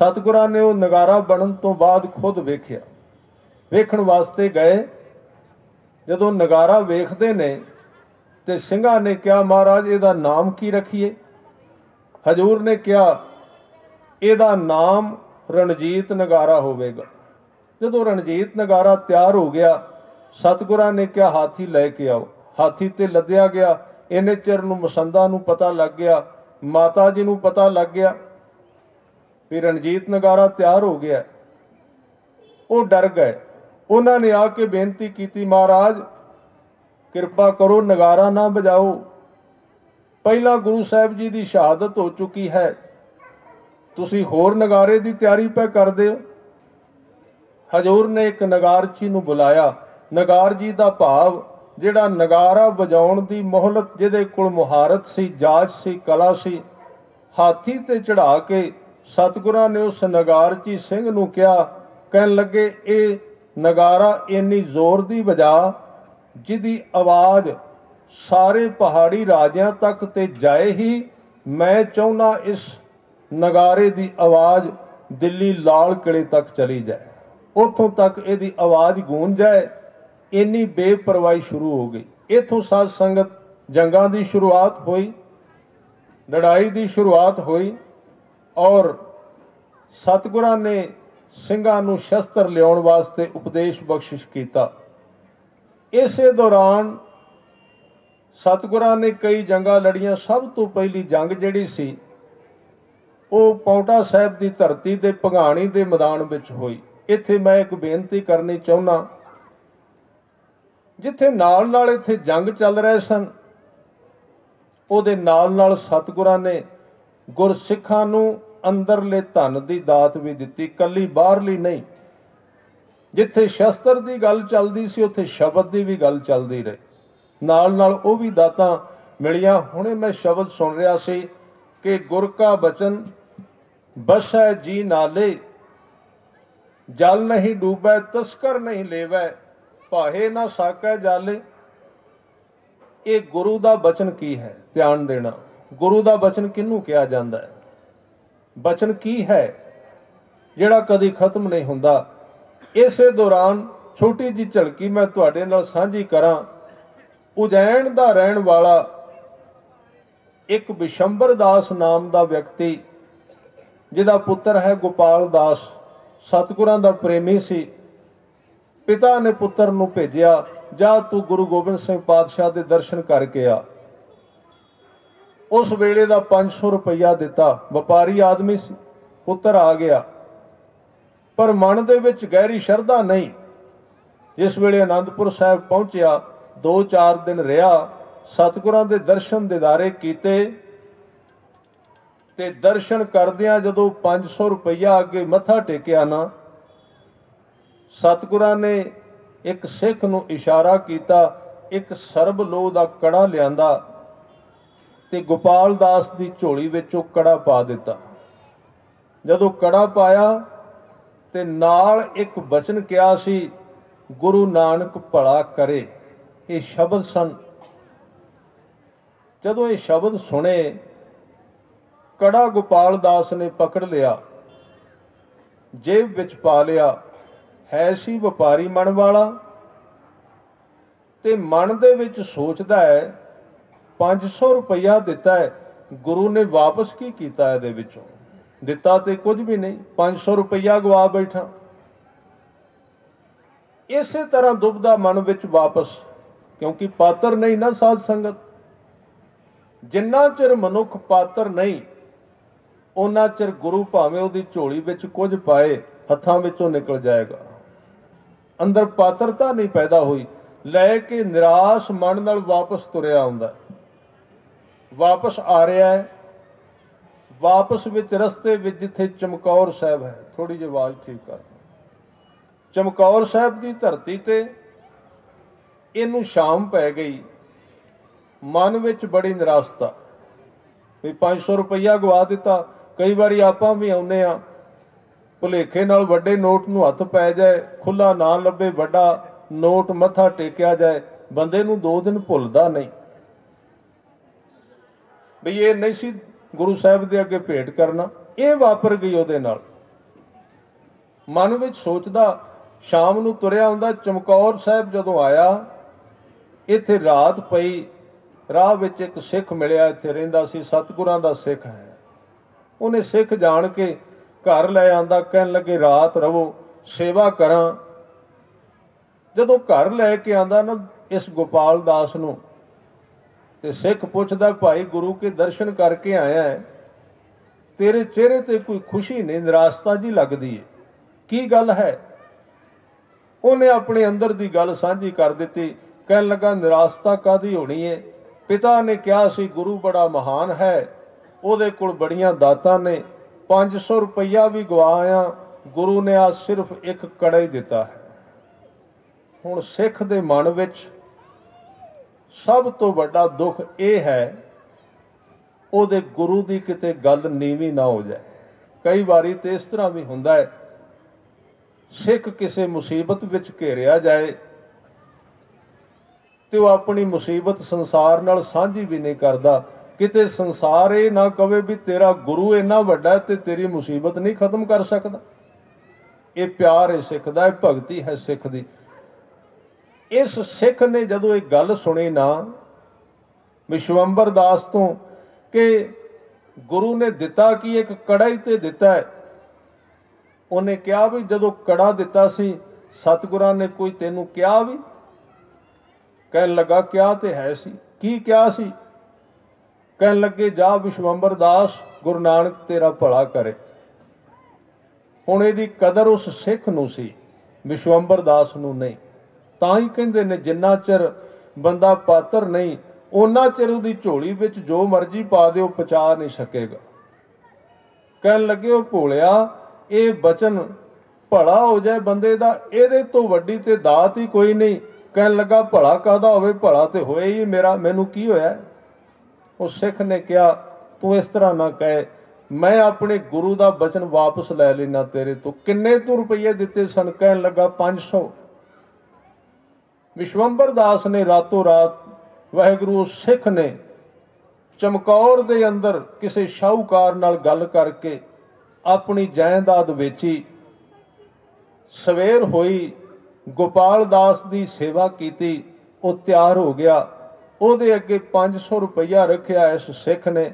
सतगुरां ने वो नगारा बनन तो बाद खुद वेखिया। वेखण वास्ते गए। जदों नगारा वेखदे ने ते सिंघा ने कहा महाराज इहदा नाम की रखिए। हजूर ने कहा इहदा नाम रणजीत नगारा होवेगा। जदों रणजीत नगारा तैयार हो गया सतगुरां ने कहा हाथी लैके आओ। हाथी ते लद्या गया। इन्ने चिर नूं मसंदा नूं पता लग गया, माता जी नूं पता लग गया भी रणजीत नगारा तैयार हो गया। वो डर गए। उन्होंने आके बेनती की महाराज किरपा करो नगारा ना बजाओ, पहला गुरु साहिब जी की शहादत हो चुकी है, तुसी होर नगारे की तैयारी पै करदे हो। हजूर ने एक नगारची नूं बुलाया। नगार जी का भाव जिहड़ा नगारा बजाउण दी मोहलत जिहदे कोल मुहारत सी, जाच सी, कला सी, हाथी ते चढ़ा के सतगुरां ने उस नगार जी सिंह नूं कहा, कहण लगे ये नगारा इन्नी जोर दी वजा जिहदी आवाज़ सारे पहाड़ी राजियां तक ते जाए ही, मैं चाहुंदा इस नगारे दी आवाज़ दिल्ली लाल किले तक चली जाए, उत्थों तक इहदी आवाज़ गूंज जाए। इन्नी बेपरवाही शुरू हो गई। इथों साध संगत जंगां की शुरुआत हुई, लड़ाई की शुरुआत हुई और सतगुरां ने ਸਿੰਘਾਂ ਨੂੰ ਸ਼ਸਤਰ ਲਿਆਉਣ ਵਾਸਤੇ ਉਪਦੇਸ਼ ਬਖਸ਼ਿਸ਼ ਕੀਤਾ। ਇਸੇ ਦੌਰਾਨ ਸਤਗੁਰਾਂ ਨੇ ਕਈ ਜੰਗਾਂ ਲੜੀਆਂ। ਸਭ ਤੋਂ ਪਹਿਲੀ ਜੰਗ ਜਿਹੜੀ ਸੀ ਉਹ ਪੌਂਟਾ ਸਾਹਿਬ ਦੀ ਧਰਤੀ ਦੇ ਭੰਗਾਣੀ ਦੇ ਮੈਦਾਨ ਵਿੱਚ ਹੋਈ। ਇੱਥੇ ਮੈਂ ਇੱਕ ਬੇਨਤੀ ਕਰਨੀ ਚਾਹੁੰਦਾ, ਜਿੱਥੇ ਨਾਲ ਨਾਲ ਇੱਥੇ ਜੰਗ ਚੱਲ ਰਹੇ ਸਨ ਉਹਦੇ ਨਾਲ ਨਾਲ ਸਤਿਗੁਰਾਂ ਨੇ ਗੁਰਸਿੱਖਾਂ ਨੂੰ ਅੰਦਰਲੇ ਧਨ ਦੀ ਦਾਤ ਵੀ ਦਿੱਤੀ, ਕੱਲੀ ਬਾਹਰਲੀ ਨਹੀਂ। ਜਿੱਥੇ ਸ਼ਸਤਰ ਦੀ ਗੱਲ ਚੱਲਦੀ ਸੀ ਉੱਥੇ ਸ਼ਬਦ ਦੀ ਵੀ ਗੱਲ ਚੱਲਦੀ ਰਹੀ, ਨਾਲ ਨਾਲ ਉਹ ਵੀ ਦਾਤਾਂ ਮਿਲੀਆਂ। ਹੁਣੇ ਮੈਂ ਸ਼ਬਦ ਸੁਣ ਰਿਹਾ ਸੀ ਕਿ ਗੁਰ ਕਾ ਬਚਨ ਬਸੈ ਜੀ ਨਾਲੇ, ਜਲ ਨਹੀਂ ਡੂਬੈ ਤਸਕਰ ਨਹੀਂ ਲੇਵੈ, भाहे ना साकै जाले। ये गुरु का बचन की है, ध्यान देना। गुरु का बचन किनू कहा जाता है? बचन की है जिहड़ा कदी खत्म नहीं हुंदा। इसे दौरान छोटी जी झलकी मैं तुहाडे नाल सांझी करां। उजैन दा रहण वाला एक विशंबरदास नाम दा व्यक्ति जिहदा पुत्र है गोपाल दास, सतगुरां दा प्रेमी सी। पिता ने पुत्र नूं भेजिया, जा तू गुरु गोबिंद सिंह पातशाह दे दर्शन करके आ। उस वेले दा पांच सौ रुपया दिता। व्यापारी आदमी सी, पुत्र आ गया पर मन दे विच गहरी शरधा नहीं। जिस वेले आनंदपुर साहिब पहुंचया, दो चार दिन रहा, सतगुरां दे दर्शन दीदारे कीते ते दर्शन करदियां जदों पांच सौ रुपया अगे मथा टेकिया ना, सतगुरां ने एक सिख नूं इशारा कीता, एक सरबलो दा कड़ा लियांदा ते गोपाल दास दी झोली विच ओह कड़ा पा दिता। जदों कड़ा पाया ते नाल एक बचन किया सी, गुरु नानक भला करे। ये शब्द सन। जदों ये शब्द सुने, कड़ा गोपाल दास ने पकड़ लिया, जेब विच पा लिया। है सी व्यापारी मन वाला ते मन दे विच सोचदा है पांच सौ रुपया दिता है, गुरु ने वापस की कीता है? दे विचों दिता ते कुछ भी नहीं, पांच सौ रुपया गवा बैठा। इसे तरह दुबदा मन विच वापस, क्योंकि पात्र नहीं ना साध संगत। जिन्ना चिर मनुख पात्र नहीं, उन्ना चिर गुरु भावें उहदी झोली विच कुछ पाए, हत्थां विचों निकल जाएगा। अंदर पात्रता नहीं पैदा हुई। लैके निराश मन नाल वापस तुरया आउंदा, वापस आ रहा है। वापस विच रस्ते विच जिथे चमकौर साहब है, थोड़ी जी आवाज़ ठीक कर, चमकौर साहब की धरती ते इनू शाम पै गई। मन विच बड़ी निराशता भी पाँच सौ रुपया गवा दिता। कई बारी आपां भी आउंदे आ, ਭੁਲੇਖੇ ਨਾਲ ਵੱਡੇ ਨੋਟ ਨੂੰ ਹੱਥ ਪੈ ਜਾਏ, ਖੁੱਲਾ ਨਾ ਲੱਭੇ ਵੱਡਾ ਨੋਟ, ਮੱਥਾ ਟੇਕਿਆ ਜਾਏ, ਬੰਦੇ ਨੂੰ ਦੋ ਦਿਨ ਭੁੱਲਦਾ ਨਹੀਂ ਵੀ ਇਹ ਨਹੀਂ ਸੀ ਗੁਰੂ ਸਾਹਿਬ ਦੇ ਅੱਗੇ ਭੇਟ ਕਰਨਾ। ਇਹ ਵਾਪਰ ਗਈ ਉਹਦੇ ਨਾਲ। ਮਨ ਵਿੱਚ ਸੋਚਦਾ, ਸ਼ਾਮ ਨੂੰ ਤੁਰਿਆ ਹੁੰਦਾ। ਚਮਕੌਰ ਸਾਹਿਬ ਜਦੋਂ ਆਇਆ, ਇੱਥੇ ਰਾਤ ਪਈ। ਰਾਹ ਵਿੱਚ ਇੱਕ ਸਿੱਖ ਮਿਲਿਆ, ਇੱਥੇ ਰਹਿੰਦਾ ਸੀ, ਸਤਿਗੁਰਾਂ ਦਾ ਸਿੱਖ ਹੈ। ਉਹਨੇ ਸਿੱਖ ਜਾਣ ਕੇ घर ले आंदा, कहन लगे रात रवो, सेवा करा। जदों घर लैके आंदा ना इस गोपाल दास नूं, ते सिख पुछदा, भाई गुरु के दर्शन करके आया है, तेरे चेहरे ते कोई खुशी नहीं, निराशता जी लगदी है, की गल है? उहने अपने अंदर दी गल सांझी कर दित्ती। कहन लगा, निराशता कादी होनी है? पिता ने कहा सी गुरु बड़ा महान है, उहदे कोल बड़ियां दातां ने, पाँच सौ रुपया भी गवाया, गुरु ने आ सिर्फ एक कड़ा ही दिता है। हुण सिख दे मन विच सब तो वड्डा दुख यह है, उहदे गुरु दी किते गल नीवी ना हो जाए। कई बारी तो इस तरह भी हुंदा है, सिख किसी मुसीबत विच घेरिया जाए ते वो अपनी मुसीबत संसार नाल सांझी भी नहीं करदा। किते संसार ये ना कहे भी तेरा गुरु इन्ना वड्डा ते तेरी मुसीबत नहीं खत्म कर सकता। ये प्यार है सिख दा, भगती है सिख दी। इस सिख ने जदों एक गल सुनी ना विश्वंबर दास तो कि गुरु ने दिता कि एक कड़ा ही ते दिता है, उन्हें कहा भी जदों कड़ा दिता सी सतगुरां ने कोई तेनू कहा भी? कहन लगा, क्या ते है सी, की क्या सी? कहन लगे, जा विश्वंबर दास, गुरु नानक तेरा भला करे। हुण इहदी कदर उस सिख नूं सी, विश्वंबर दास नूं नहीं। तां ही कहिंदे ने जिन्ना चिर बंदा पात्र नहीं, उन्ना चिर उहदी झोली विच जो मर्जी पा दिओ, पचा नहीं सकेगा। कहन लगे, ओ भोलिया, इह बचन भला हो जाए बंदे दा, इहदे तों वड्डी ते दात ही कोई नहीं। कहन लगा, भला काहदा होवे, भला ते होए ही मेरा, मैनूं की होया? उस सिख ने कहा, तू इस तरह ना कहे, मैं अपने गुरु का बचन वापस लै लेना तेरे तो। किन्ने तू रुपये दिते सन? कहन लगा, पाँच सौ। विश्वंबर दास ने रातों रात, वाहेगुरू, उस सिख ने चमकौर दे अंदर किसी शाहूकार नाल गल करके अपनी जायदाद वेची, सवेर होई, गोपाल दास दी सेवा कीती, वो तैयार हो गया। उहदे अगे पाँच सौ रुपया रखिया इस सिख ने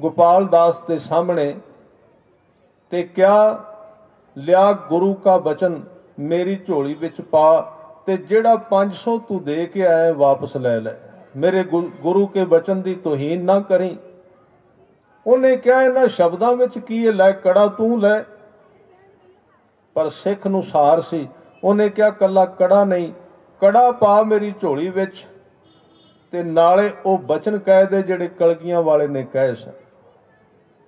गोपाल दास के सामने, ते क्या लिया गुरु का बचन मेरी झोली विच पा, ते जिहड़ा पाँच सौ तू दे के आया वापस ले ले, मेरे गु, गुरु के बचन की तोहीन ना करी। उन्हें क्या इन्हां शब्दां विच की है, लै कड़ा तू लै, पर सिख नूं सार सी। उन्हें क्या कला कड़ा नहीं, कड़ा पा मेरी झोली विच, ते नाले वो बचन कह दे जिहड़े कलगियां वाले ने कहे सन।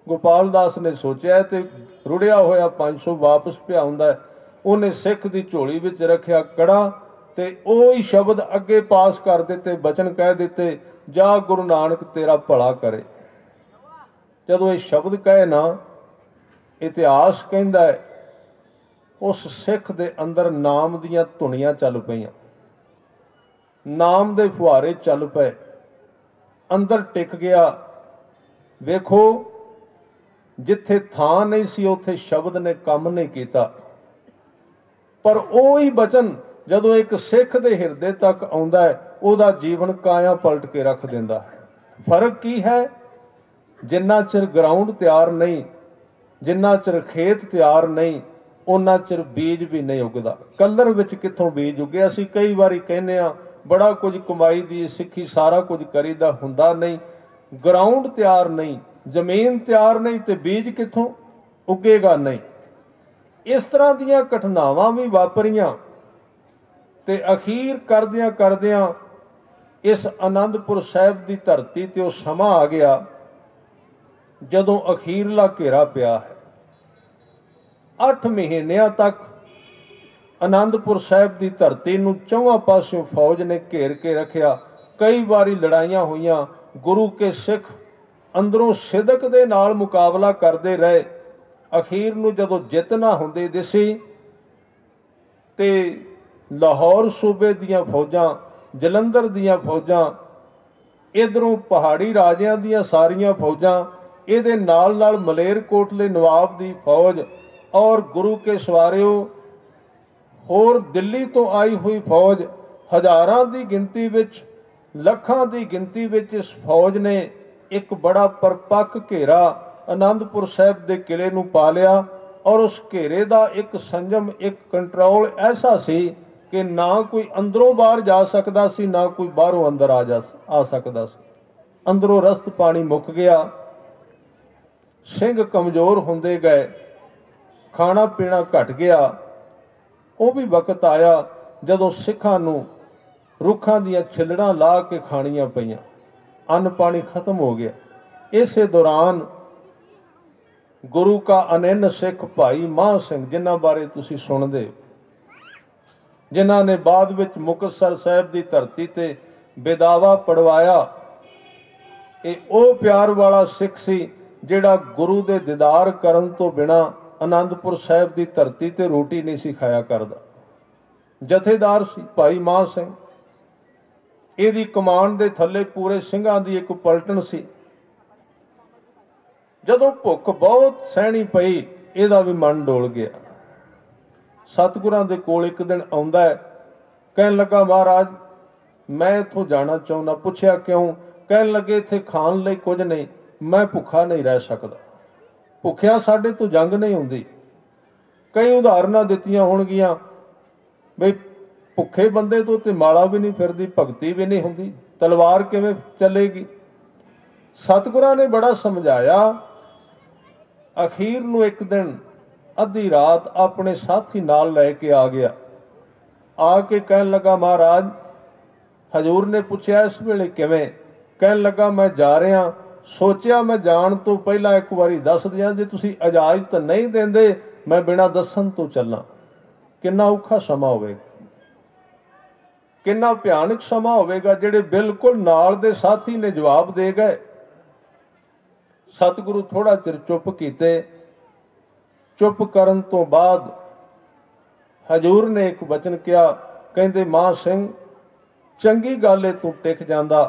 गोपाल दास ने सोचा ते रुड़िया होया पाँच सौ वापस पियाउंदा है। उन्हें सिख की झोली विच रखिया कड़ा, ते ओही शब्द अगे पास कर दिते, बचन कह दिते, जा गुरु नानक तेरा भला करे। जदों ये शब्द कहे ना, इतिहास कहता है उस सिख के अंदर नाम दियां धुनियां चल पईयां, नाम दे फुहारे चल पे, अंदर टिक गया। वेखो जिथे थां नहीं सी उथे शब्द ने काम नहीं कीता, पर ओही बचन जदों एक सिख दे हिरदे तक आउंदा है, उहदा जीवन काया पलट के रख दिंदा है। फर्क की है? जिन्ना चिर ग्राउंड तैयार नहीं, जिन्ना चिर खेत तैयार नहीं, उन्ना चिर बीज भी नहीं उगदा। कलर विच कित्थों बीज उगे? असीं कई वारी कहने आ बड़ा कुछ कमाई दी सिक्खी सारा कुछ करीदा, हुंदा नहीं। ग्राउंड तैयार नहीं, जमीन तैयार नहीं, तो बीज कित्थों उगेगा? नहीं। इस तरह दीयां घटनावां भी वापरियां, ते अखीर करदियां करदियां इस आनंदपुर साहिब की धरती ते उह समा आ गया जदों अखीरला घेरा पिया है। अठ महीनों तक आनंदपुर साहिब की धरती नूं चौहां पासों फौज ने घेर के रखिया। कई बारी लड़ाइयां हुईयां, गुरु के सिख अंदरों सिदक दे नाल मुकाबला करते रहे। अखीर नूं जदों जित ना हुंदी दिसी ते लाहौर सूबे दीयां फौजां, जलंधर दीयां फौजां, इधरों पहाड़ी राजियां दीयां सारियां फौजां, इहदे नाल नाल मलेरकोटले नवाब की फौज और गुरु के सवारियों होर दिल्ली तो आई हुई फौज, हज़ारां दी गिनती विच, लखां दी गिनती विच इस फौज ने एक बड़ा परपक्क घेरा आनंदपुर साहिब दे किले नूं पा लिया। और उस घेरे दा एक संजम, एक कंट्रोल ऐसा सी कि ना कोई अंदरों बाहर जा सकदा सी, ना कोई बाहरों अंदर आ जा आ सकदा सी। अंदरों रस्त पानी मुक गया, सिंह कमज़ोर हुंदे गए, खाना पीना घट गया। वह भी वक्त आया जदों सिखां नूं रुखां दीयां छिल्लड़ां ला के खाणियां पईयां, अन्न पानी खत्म हो गया। इसे दौरान गुरु का अनन्न सिख भाई मान सिंह, जिन्हां बारे तुसीं सुणदे, जिन्हां ने बाद विच मुकतसर साहिब दी धरती ते बेदावा पढ़वाया, ये वह प्यार वाला सिख सी जिहड़ा गुरु दे दीदार करन तो बिना आनंदपुर साहिब की धरती ते रोटी नहीं सी खाया करदा। जथेदार सी भाई मान सिंह, इहदी कमांड दे थले पूरे सिंघां दी एक पलटन सी। जदों भुख बहुत सहनी पई, इहदा भी मन डोल गया। सतगुरां दे कोल एक दिन आउंदा है, कहण लगा महाराज मैं इत्थों जाना चाहुंदा। पुछया क्यों? कहण लगे इत्थे खाण लई कुछ नहीं, मैं भुखा नहीं रह सकदा, भुखिया साढ़े तो जंग नहीं हुंदी। कई उदाहरणा दित्तियां होणगियां बई भुखे बंदे तो ते माला भी नहीं फिरदी, भगती भी नहीं हुंदी, तलवार किवें चलेगी। सतगुरां ने बड़ा समझाया। अखीर नूं एक दिन अद्धी रात अपने साथी नाल लै के आ गया। आके कहण लगा महाराज हजूर ने पुछया इस वेले किवें? कहण लगा मैं जा रिहा, सोचिया मैं जान तो पहला एक बारी दस दिया, जे तुसी इजाजत नहीं देंदे मैं बिना दसन तो चलना। किन्ना औखा समा होवेगा, किन्ना भयानक समा होवेगा, जेड़े बिल्कुल नाल दे साथी ने जवाब दे गए। सतगुरु थोड़ा चिर चुप कीते। चुप करन तो बाद हजूर ने एक वचन किया, कहंदे मां सिंह चंगी गल ए तूं टिक जांदा,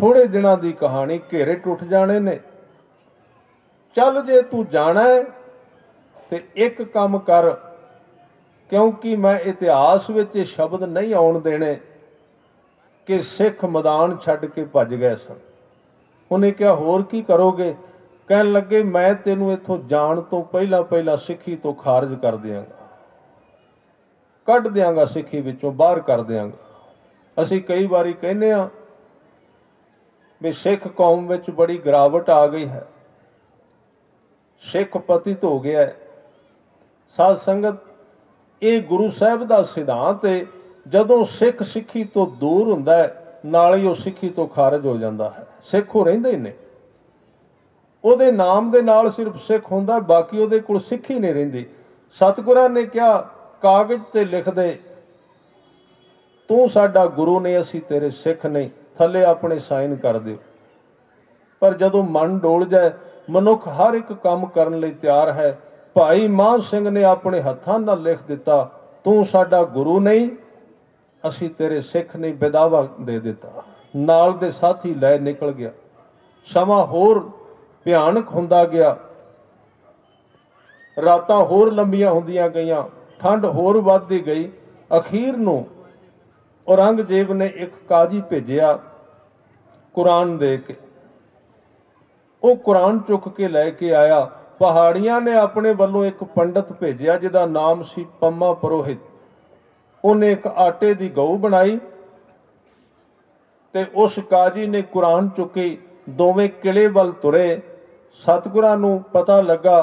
थोड़े दिनों की कहानी घेरे टुट जाने ने। चल जे तू जाना है तो एक काम कर, क्योंकि मैं इतिहास विच शब्द नहीं आउण देने कि सिख मैदान छड्ड के भज गए सन। उन्हें क्या होर की करोगे? कहन लगे मैं तेनों इथों जाण तो पहला पहला सिखी तो खारज कर देंगा, कट देंगा, सिखी विचों बाहर कर देंगा। असीं कई बारी कहने आ भी सिख कौम विच बड़ी गिरावट आ गई है, सिख पतित हो गया है। साध संगत, ये गुरु साहब का सिद्धांत है, जदों सिख सिखी तो दूर हुंदा है नाल ही वो सिखी तो खारज हो जाता है। सिख हो रहिंदे ने, उहदे नाम दे नाल सिर्फ सिख हुंदा, बाकी उहदे कोल सिखी नहीं रहिंदी। सतगुरां ने कहा कागज ते लिख दे तू साडा गुरु ने, असीं तेरे सिख नहीं, थले अपने साइन कर दिओ। पर जदों मन डोल जाए, मनुख हर एक काम करन लई तैयार है। भाई मान सिंह ने अपने हत्थां नाल लिख दिता तू साडा गुरु नहीं, असी तेरे सिख नहीं, बिदावा दे दिता। नाल दे साथी लै निकल गया। समा होर भयानक हुंदा गया, रातां होर लंबियां हुंदियां गईयां, ठंड होर वधदी गई। अखीर नूं औरंगजेब ने एक काजी भेजिया कुरान दे के, वो कुरान चुक के लैके आया। पहाड़ियां ने अपने वल्लों एक पंडित भेजिया जिहदा नाम सी पम्मा पुरोहित। उन्हें एक आटे की गऊ बनाई ते उस काजी ने कुरान चुकी, दोवें किले वल तुरे। सतगुरां नूं पता लगा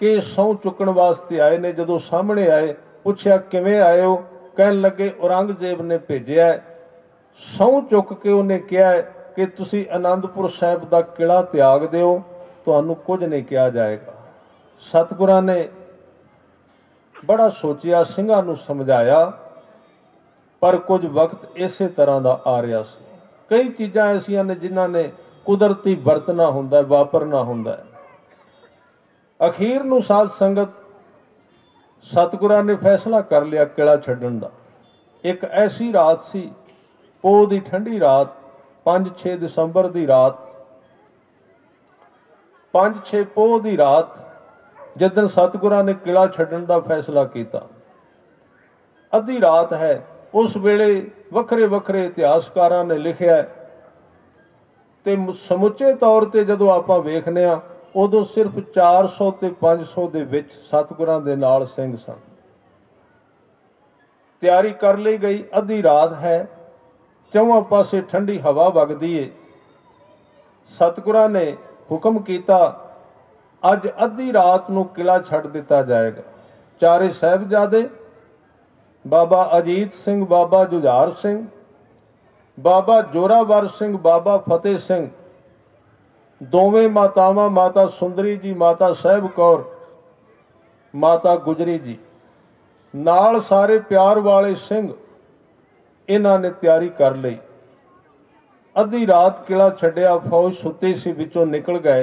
कि सौं चुकण वास्ते आए ने। जदों सामने आए पुछया किवें आए हो? कहण लगे औरंगजेब ने भेजिया। सौं चुक के उन्हें कहा कि तुसीं आनंदपुर साहिब का किला त्याग दिओ, तुहानूं कुछ नहीं कहा जाएगा। सतगुरां ने बड़ा सोचिया, सिंघां नूं समझाया, पर कुछ वक्त इस तरह का आ रहा सी। कई चीज़ां ऐसियां ने जिन्हां ने कुदरती वरतना हुंदा, वापरना हुंदा। अखीर नूं साध संगत सतगुरां ने फैसला कर लिया किला छड्डण दा। एक ऐसी रात सी, पो दी ठंडी रात, पाँच छे दिसंबर की रात, पाँच छे पो की रात, जिस दिन सतगुरां ने किला छड्डण दा फैसला किया। अद्धी रात है। उस वेले वखरे वखरे इतिहासकारां ने लिखिया ते समुचे तौर पर जदों आपां वेखने आ, उदों सिर्फ चार सौ ते पाँच सौ दे विच सतगुरां दे नाल सिंह सन। तैयारी कर ली गई। अद्धी रात है, चौहां पासे ठंडी हवा वगदी है। सतगुरां ने हुक्म किया अज अद्धी रात नूं किला छड्ड दिता जाएगा। चारे साहिबजादे, बाबा अजीत सिंह, बाबा जुझार सिंह, बाबा जोरावर सिंह, बाबा फतेह सिंह, दोवें मातावां माता सुंदरी जी, माता साहिब कौर, माता गुजरी जी, नाल सारे प्यार वाले सिंह, इन्हां ने तैयारी कर लई। अद्धी रात किला छड्डिया। फौज सुत्ती सी, विचों निकल गए।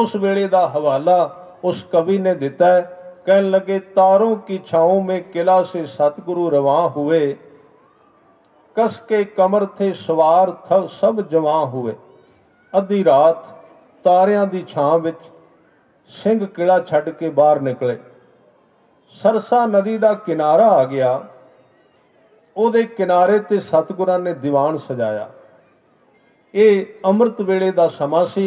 उस वेले का हवाला उस कवि ने दिता है। कहने लगे तारों की छाओं में किला से सतगुरु रवां हुए, कस के कमर थे सवार थ सब जवां हुए। अद्धी रात तारियां दी छां विच सिंह किला छड्ड के बाहर निकले। सरसा नदी का किनारा आ गया। उहदे किनारे ते सतगुरां ने दीवान सजाया। ये अमृत वेले का समा सी।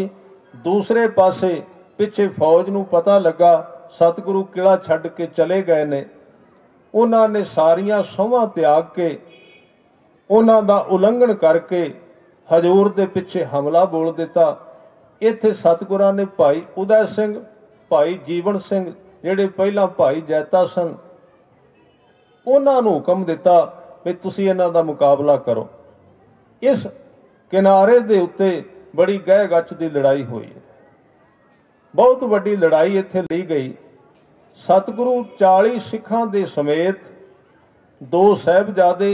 दूसरे पासे पिछे फौज नूं पता लगा सतगुरु किला छड्ड के चले गए ने। उन्हां ने सारियां सौहां त्याग के, उन्हां दा उलंघन करके हजूर दे पिछे हमला बोल दिता। इत्थे सतगुरां ने भाई उदय सिंह, भाई जीवन सिंह, जिहड़े पहलां भाई जैता सन, उन्हां नूं हुक्म दिता भी तुसीं इन्हां दा मुकाबला करो। इस किनारे दे उत्ते बड़ी गह गच की लड़ाई हुई, बहुत वड्डी लड़ाई इत्थे ली गई। सतगुरु चालीस सिखां दे समेत दो साहिबजादे,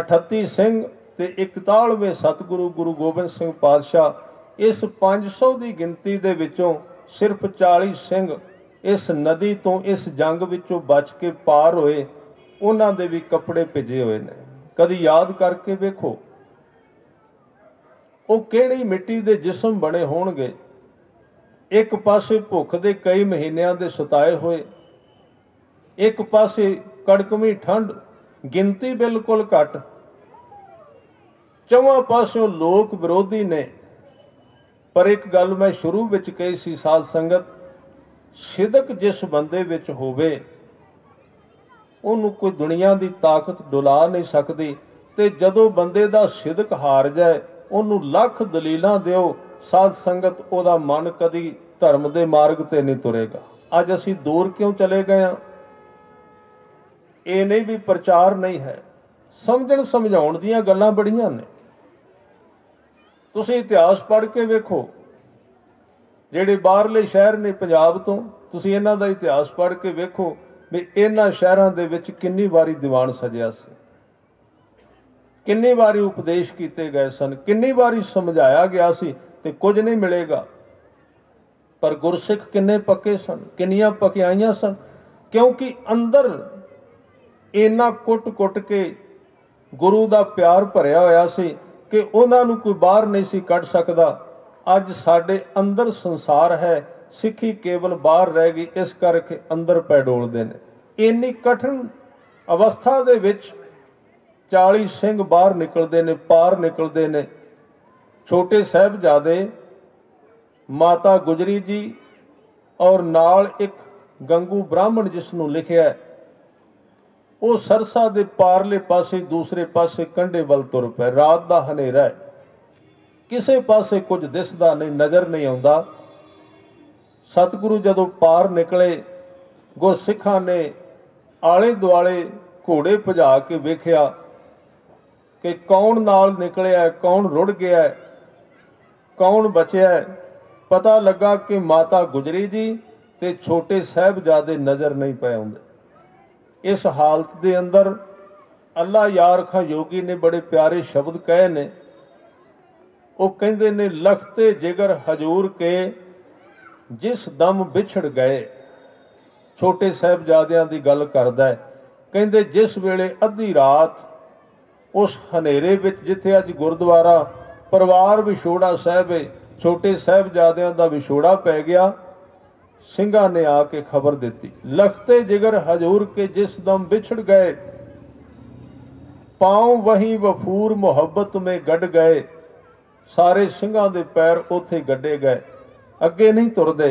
अठत्ती सिंह ते इकतालीवें सतगुरु गुरु गोबिंद सिंह पातशाह, इस पाँच सौ की गिनती दे विचों सिर्फ चालीस सिंह इस नदी तो इस जंग विचों बच के पार होए। उन्हां दे भी कपड़े भिजे हुए ने। कदी याद करके वेखो, ਉਹ ਕਿਹੜੀ ਮਿੱਟੀ ਦੇ ਜਿਸਮ ਬਣੇ ਹੋਣਗੇ। एक पासे भुख के कई महीनों के सताए हुए, एक पासे कड़कमी ठंड, गिनती बिल्कुल घट, चौहां पासों लोक विरोधी ने। पर एक गल मैं शुरू विच कही सी साध संगत, शिदक जिस बंदे विच होवे उन्हूं कोई दुनिया की ताकत डुला नहीं सकती। तो जदों बंदे दा शिदक हार जाए उन्हूं लख दलीलां दिओ, साध संगत उहदा मन कदी धर्म दे मार्ग ते नहीं तुरेगा। अज असीं दूर क्यों चले गए हां? ये नहीं भी प्रचार नहीं है, समझण समझाउण दीआं गल्लां बड़ीआं ने। तुसीं इतिहास पढ़ के वेखो, जिहड़े बाहरले शहर ने पंजाब तो, तुसीं इन्हां दा इतिहास पढ़ के वेखो भी इन्हां शहरां दे विच कितनी वारी दीवान सजिया सी, कितनी वारी उपदेश किए गए सन, कितनी वारी समझाया गया सी ते कुछ नहीं मिलेगा। पर गुरसिख कितने पक्के सन, कितनियां पकियाइयां सन, क्योंकि अंदर इन्ना कुट कुट के गुरु का प्यार भरिया होया सी कि उन्होंने कोई बाहर नहीं सी कढ़ सकता। अज साडे अंदर संसार है, सिखी केवल बाहर रह गई, इस करके अंदर पैडोलदे ने। इन्नी कठिन अवस्था दे विच चाली सिंह बाहर निकलते ने, पार निकलते ने। छोटे साहिबजादे माता गुजरी जी और नाल एक गंगू ब्राह्मण जिसनों लिखिया है, वो सरसा दे पारले पासे दूसरे पासे कंढे वल तुर पए। रात दा हनेरा है, किसे पासे कुछ दिसदा नहीं, नज़र नहीं आउंदा। सतगुरु जदों पार निकले, गुरसिखां ने आले दुआले घोड़े भजा के वेखिया कि कौन नाल निकलिया है, कौन रुड़ गया है, कौन बचिया है। पता लगा कि माता गुजरी जी ते छोटे साहिबजादे नज़र नहीं पए आउंदे। इस हालत के अंदर अल्लाह यार खां योगी ने बड़े प्यारे शब्द कहे ने। वो कहते ने, लखते जिगर हजूर के जिस दम बिछड़ गए। छोटे साहिबजादियां दी गल करदा है, कहते जिस वेले अद्धी रात उस हनेरे विच जिथे अज गुरुद्वारा परिवार विछोड़ा साहिब है, छोटे साहिबजादियां दा विछोड़ा पै गया। ਸਿੰਘਾਂ ने आके खबर दी, लखते जिगर हजूर के जिस दम बिछड़ गए, पाँव वहीं वफूर मुहब्बत में गड़ गए। सारे ਸਿੰਘਾਂ ਦੇ पैर ਉੱਥੇ ਗੱਡੇ गए, अगे नहीं तुरदे।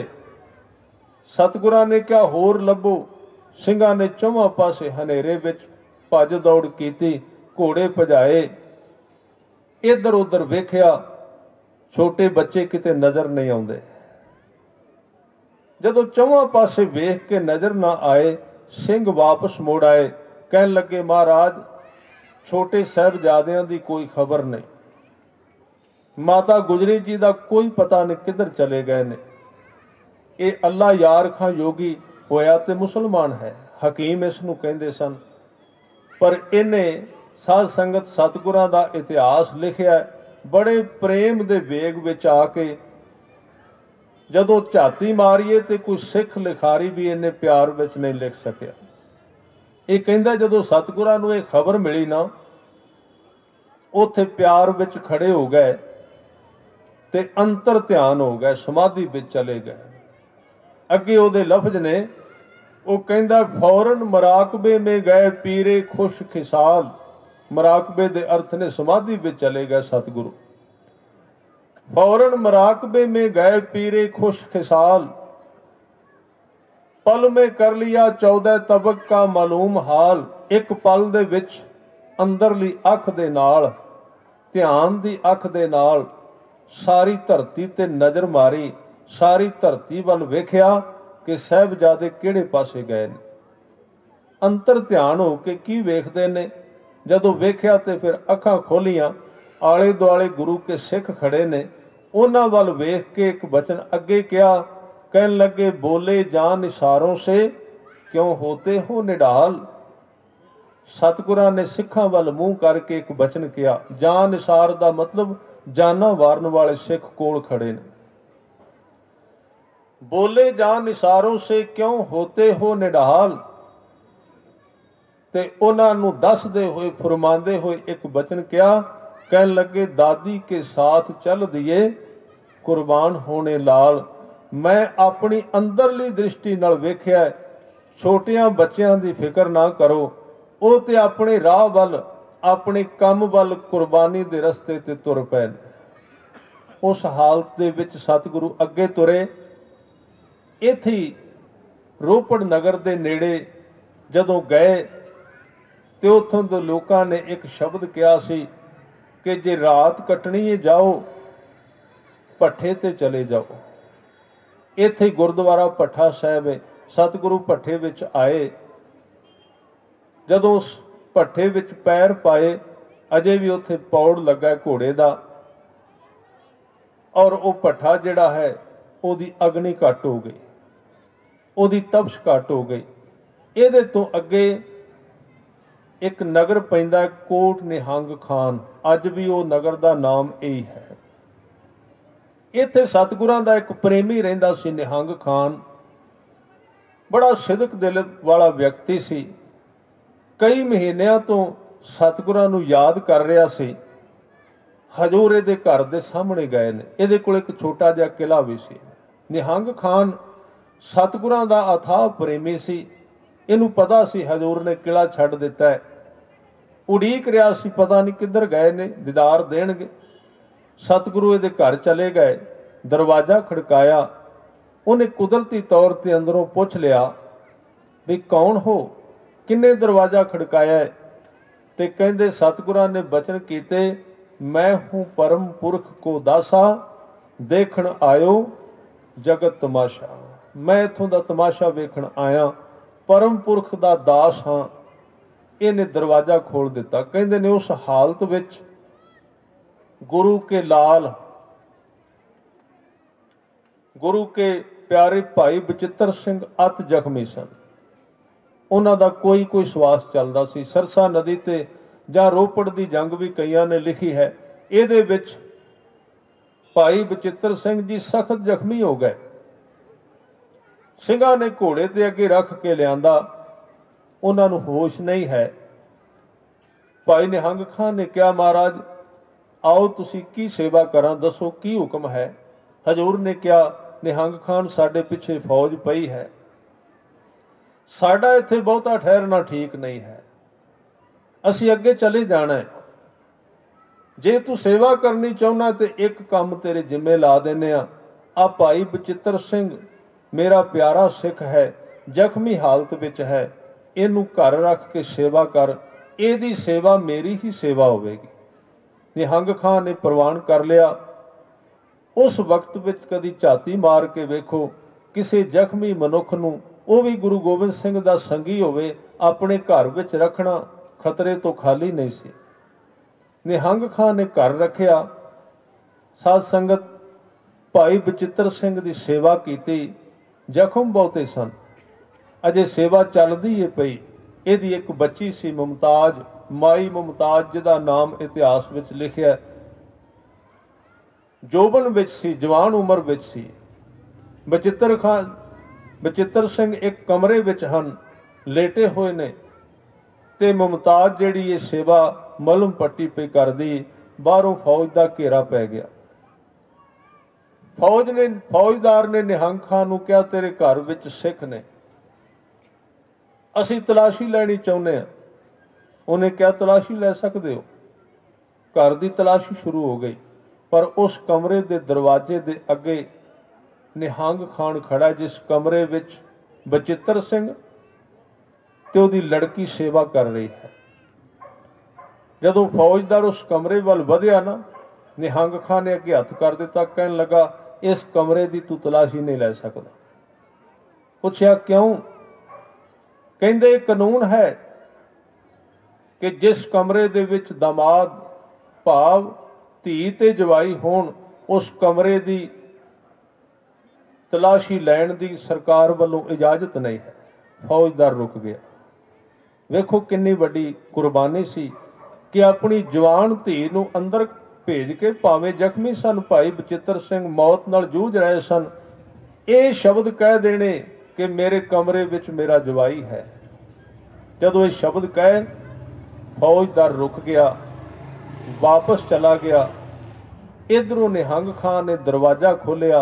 सतगुरां ने क्या होर लभो, ਸਿੰਘਾਂ ने चौहां पासे ਹਨੇਰੇ ਵਿੱਚ ਭੱਜ ਦੌੜ ਕੀਤੀ, ਘੋੜੇ ਭਜਾਏ, इधर उधर ਵੇਖਿਆ, छोटे बच्चे ਕਿਤੇ नज़र नहीं ਆਉਂਦੇ। जदों चौहां पासे वेख के नज़र ना आए, सिंह वापस मुड़ आए, कहन लगे महाराज छोटे साहिबजादियां दी कोई खबर नहीं, माता गुजरी जी दा कोई पता नहीं किधर चले गए ने। ये अल्लाह यार खां योगी होया ते मुसलमान है, हकीम इसनूं कहंदे सन। पर इहने साध संगत सतगुरां दा इतिहास लिखिआ, बड़े प्रेम दे वेग विच आके जदों झाती मारीए तो कोई सिख लिखारी भी इन्ने प्यार विच नहीं लिख सकिया। ये कहंदा जदों सतगुरां नूं ये खबर मिली ना, उत्थे प्यार विच खड़े हो गए ते अंतर ध्यान हो गए, समाधि विच चले गए। अगे उहदे लफज ने, वो कहंदा फौरन मराकबे में गए पीरे खुश खिसाल। मराकबे दे अर्थ ने समाधि विच चले गए सतगुरु। फौरन मराकबे में गए पीरे खुश खिसाल, पल में कर लिया चौदह तबक का मालूम हाल। एक पल दे विच अंदरली अख दे नाल, ध्यान दी अख दे नाल सारी धरती ते नज़र मारी, सारी धरती वल वेखिया कि साहिबजादे किहड़े पासे गए ने। अंतर ध्यान हो के की वेखदे ने, जदों वेखिया ते फिर अखां खोलियां, आले दुआले गुरु के सिख खड़े ने। उन्हां वल वेख के एक बचन अगे किया, कहन लगे बोले जान इशारों से क्यों होते हो निडाल। सतगुरां ने सिखां वल मुँह करके एक बचन किया, जान इशार दा मतलब जाना वारन वाले सिख कोल खड़े ने। बोले जान इशारों से क्यों होते हो निडाल, ते उन्हां नूं दसदे होए फरमांदे होए एक बचन किया, कहन लगे दादी के साथ चल दिए कुर्बान होने लाल। मैं अपनी अंदरली दृष्टि नाल वेख्या छोटिया बच्चों की फिक्र ना करो, वो तो अपने राह वल अपने काम वल कुर्बानी के रस्ते ते तुर पैन। उस हालत दे विच सतगुरु अगे तुरे। इत्थे रोपड़ नगर के नेड़े जदों गए तो उत्थों दे लोकां ने एक शब्द कहा सी कि जे रात कटनी है जाओ भट्ठे ते चले जाओ। इत्थे गुरुद्वारा भट्ठा साहिब है, सतगुरु भट्ठे विच आए। जदों भट्ठे विच पैर पाए अजे भी उत्थे पौड़ लगा घोड़े दा और वो भट्ठा जिहड़ा है ओहदी अग्नि घट हो गई, ओहदी तपश घट हो गई। इहदे तो अगे एक नगर पैंदा कोट निहंग खान, अज भी वो नगर का नाम यही है। इत्थे सतगुरां दा एक प्रेमी रहिंदा सी निहंग खान, बड़ा सिदक दिल वाला व्यक्ति सी। कई महीनों तो सतगुरां नूं याद कर रहा सी। हजूरे दे घर दे सामने गए ने, इहदे कोल एक छोटा जिहा किला भी सी। निहंग खान सतगुरां दा अथाह प्रेमी सी। इहनूं पता सी हजूर ने किला छड्ड दिता है। उड़ीक रिहा सी पता नहीं किधर गए ने, दीदार देणगे। सतगुरु इहदे घर चले गए, दरवाजा खड़काया। उन्हें कुदरती तौर पर अंदरों पूछ लिया भी कौन हो, किन्ने दरवाजा खड़काया है? तो कहते सतगुरां ने बचन किते, मैं हूँ परम पुरख को दासा, देखण आयो जगत तमाशा। मैं इथों का तमाशा वेखण आया, परम पुरख का दास हाँ। इन्हें दरवाजा खोल दिता। कहते ने उस हालत विच गुरु के लाल, गुरु के प्यारे भाई बचित्तर सिंह अत जख्मी सन। उन्हां दा कोई कोई श्वास चलदा सी। सरसा नदी ते जां रोपड़ दी जंग भी कईयां ने लिखी है। इहदे विच भाई बचित्तर सिंह जी सख्त जख्मी हो गए। ਸਿੰਘਾਂ ने घोड़े ते अगे रख के लियांदा। उन्हां नूं होश नहीं है। भाई निहंग खान ने कहा, महाराज आओ तुसी की सेवा करा, दसो की हुक्म है? हजूर ने कहा, निहंग खान साडे पिछे फौज पई है, साडा इत्थे बहुता ठहरना ठीक नहीं है, असीं अगे चले जाना है। जे तू सेवा करनी चाहुंदा ते एक काम तेरे जिम्मे ला देने आ। आ भाई बचित्तर सिंह मेरा प्यारा सिख है, जख्मी हालत विच है, इहनूं घर रख के सेवा कर, इहदी सेवा मेरी ही सेवा होवेगी। निहंग खान ने प्रवान कर लिया। उस वक्त विच कदी झाती मार के वेखो, किसी जख्मी मनुख नूं, वो भी गुरु गोबिंद सिंह दा संगी होवे, अपने घर विच रखना खतरे तो खाली नहीं सी। निहंग खान ने घर रखिया। साध संगत भाई बचित्तर सिंह दी सेवा कीती। जख्म बहुते सन, अजे सेवा चलदी है पई। इहदी एक बच्ची सी मुमताज माई, मुमताज जिहदा नाम इतिहास विच लिखिआ। जोबन विच सी, जवान उम्र विच सी। बचित्तर खान बचित्तर सिंह एक कमरे विच हन, लेटे होए ने ते मुमताज जिहड़ी ये सेवा मलम पट्टी पे कर दी। बाहरों फौज दा घेरा पै गया। फौज ने फौजदार ने निहंग खान नूं कहा, तेरे घर विच सिख ने, असीं तलाशी लैणी चाहुंदे हां। उन्हें कहा, तलाशी लै सकदे हो। घर की तलाशी शुरू हो गई, पर उस कमरे के दरवाजे के अगे निहंग खान खड़ा, जिस कमरे विच बचित्तर सिंह ते उहदी लड़की सेवा कर रही है। जदों फौजदार उस कमरे वल वधिया ना, निहंग खान ने अगे हथ कर दिता। कहन लगा, इस कमरे की तू तलाशी नहीं लै सकदा। पुछया क्यों? कहंदे कानून है कि जिस कमरे दे विच दामाद भाव धी ते जवाई होण, उस कमरे की तलाशी लैण की सरकार वालों इजाजत नहीं है। फौजदार रुक गया। वेखो किन्नी वड्डी कुर्बानी सी कि अपनी जवान धी नूं अंदर भेज के, भावें जख्मी सन भाई बचित्तर सिंह, मौत नाल जूझ रहे सन, ये शब्द कह देने कि मेरे कमरे विच मेरा जवाई है। जदों ये शब्द कहे फौजदार रुक गया, वापस चला गया। इधरों निहंग खान ने दरवाजा खोलिया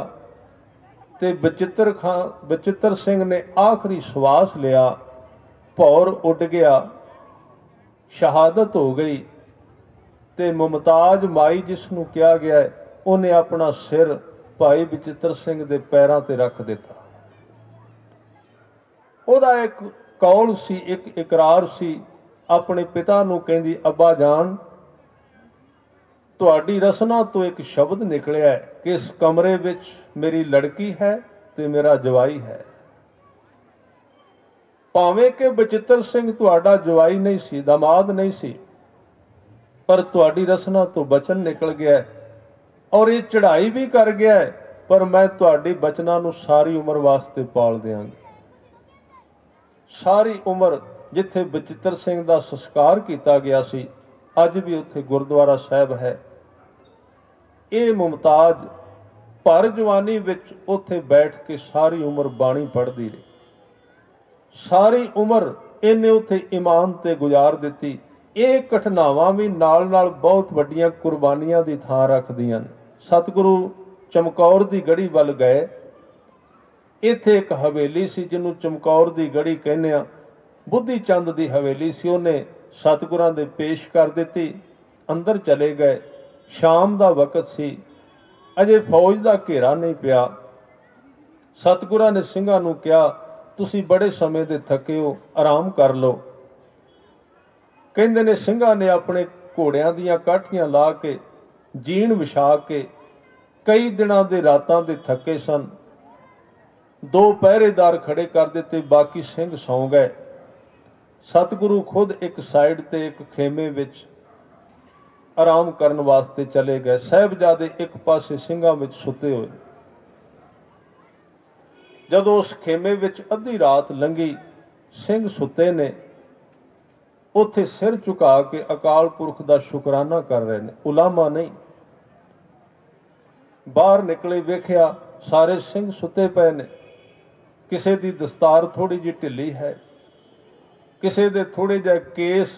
ते बचित्र खां बचित्र सिंह ने आखिरी श्वास लिया, भौर उड़ गया, शहादत हो गई। ते मुमताज माई जिसनों कहा गया उन्हें अपना सिर भाई बचित्र सिंह के पैरों पर रख दिता। उहदा एक कौल सी, एक इकरार सी। अपने पिता नूं कहंदी, अब्बा जान तुहाडी रसना तो एक शब्द निकलिया है कि इस कमरे विच मेरी लड़की है ते मेरा जवाई है। भावें कि बचित्र सिंह तुहाडा जवाई नहीं सी, दामाद नहीं सी, पर तुहाडी रसना तो बचन निकल गया है और ये चढ़ाई भी कर गया है, पर मैं तुहाडे बचना नूं सारी उम्र वास्ते पाल देंगी। सारी उम्र जिथे बचित्र सिंह दा संस्कार किया गया सी, अज भी उत्थे गुरुद्वारा साहब है। ये मुमताज भर जवानी विच उत्थे बैठ के सारी उम्र बाणी पढ़ती रही, सारी उम्र इन्हें उत्थे ईमान ते गुजार दिती। ये घटनावां भी नाल नाल बहुत वड्डियां कुर्बानियां दी थां रखदियां। सतगुरु चमकौर दी गढ़ी वल गए। इत्थे एक हवेली सी जिन्हों चमकौर दी गढ़ी कहने आ, बुद्धि चंद दी हवेली सी। उहने सतगुरां दे पेश कर दिती, अंदर चले गए। शाम दा वक्त सी, अजे फौज दा घेरा नहीं पिया। सतगुरां ने ਸਿੰਘਾਂ ਨੂੰ ਕਿਹਾ, ਤੁਸੀਂ बड़े समय दे थके हो, आराम कर लो। ਕਹਿੰਦੇ ਨੇ ਸਿੰਘਾਂ ने अपने ਘੋੜਿਆਂ ਦੀਆਂ ਕਾਠੀਆਂ ਲਾ ਕੇ ਜੀਣ ਵਿਛਾ के कई ਦਿਨਾਂ ਦੇ ਰਾਤਾਂ ਦੇ ਥੱਕੇ ਸਨ। दो ਪਹਿਰੇਦਾਰ खड़े कर ਦਿੱਤੇ, बाकी ਸਿੰਘ ਸੌਂ गए। सतगुरु खुद एक साइड ते एक खेमे विच आराम करन वास्ते चले गए। साहिबजादे एक पासे ਸਿੰਘਾਂ विच सुते होए। जदों उस खेमे विच अद्धी रात लंघी, सिंह सुते ने उत्थे सिर झुका के अकाल पुरख दा शुकराना कर रहे ने, उलामा नहीं। बाहर निकले वेखिया सारे सिंह सुते पए ने। किसी दी दस्तार थोड़ी जी ढिली है, किसी दे थोड़े जे केस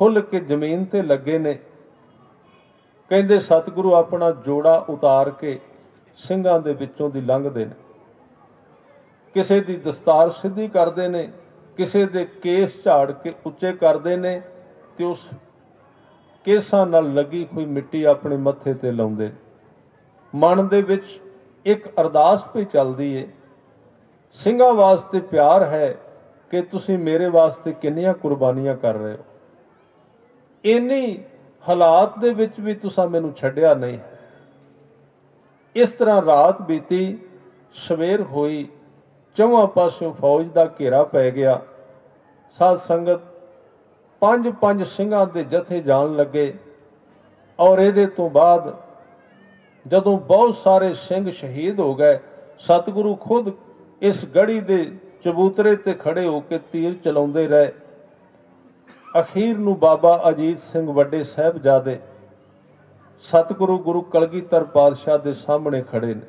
खुल के जमीन ते लगे ने। कहंदे सतगुरु अपना जोड़ा उतार के ਸਿੰਘਾਂ ਦੇ ਵਿੱਚੋਂ ਦੀ ਲੰਘਦੇ ਨੇ। ਕਿਸੇ ਦੀ ਦਸਤਾਰ ਸਿੱਧੀ ਕਰਦੇ ਨੇ, ਕਿਸੇ ਦੇ ਕੇਸ ਝਾੜ ਕੇ ਉੱਚੇ ਕਰਦੇ ਨੇ ਤੇ ਉਸ ਕੇਸਾਂ ਨਾਲ ਲੱਗੀ ਕੋਈ ਮਿੱਟੀ ਆਪਣੇ ਮੱਥੇ ਤੇ ਲਾਉਂਦੇ। ਮਨ ਦੇ ਵਿੱਚ ਇੱਕ ਅਰਦਾਸ ਵੀ ਚੱਲਦੀ ਏ, ਸਿੰਘਾਂ ਵਾਸਤੇ ਪਿਆਰ ਹੈ कि तुसी मेरे वास्ते किन्नियां कुर्बानियां कर रहे हो। इन्नी हालात दे विच भी तुसा मैनू छड्डिया नहीं है। इस तरह रात बीती, सवेर होई, चौहां पासों फौज दा घेरा पै गया। साध संगत पंज पंज ਸਿੰਘਾਂ दे जथे जान लगे और इहदे तो बाद जदों बहुत सारे सिंह शहीद हो गए, सतगुरु खुद इस गढ़ी दे चबूतरे ते खड़े होके तीर चलाउंदे रहे। अखीर नू बाबा अजीत सिंह वड्डे साहिबजादे सतगुरु गुरु कलगीधर पातशाह दे सामने खड़े ने।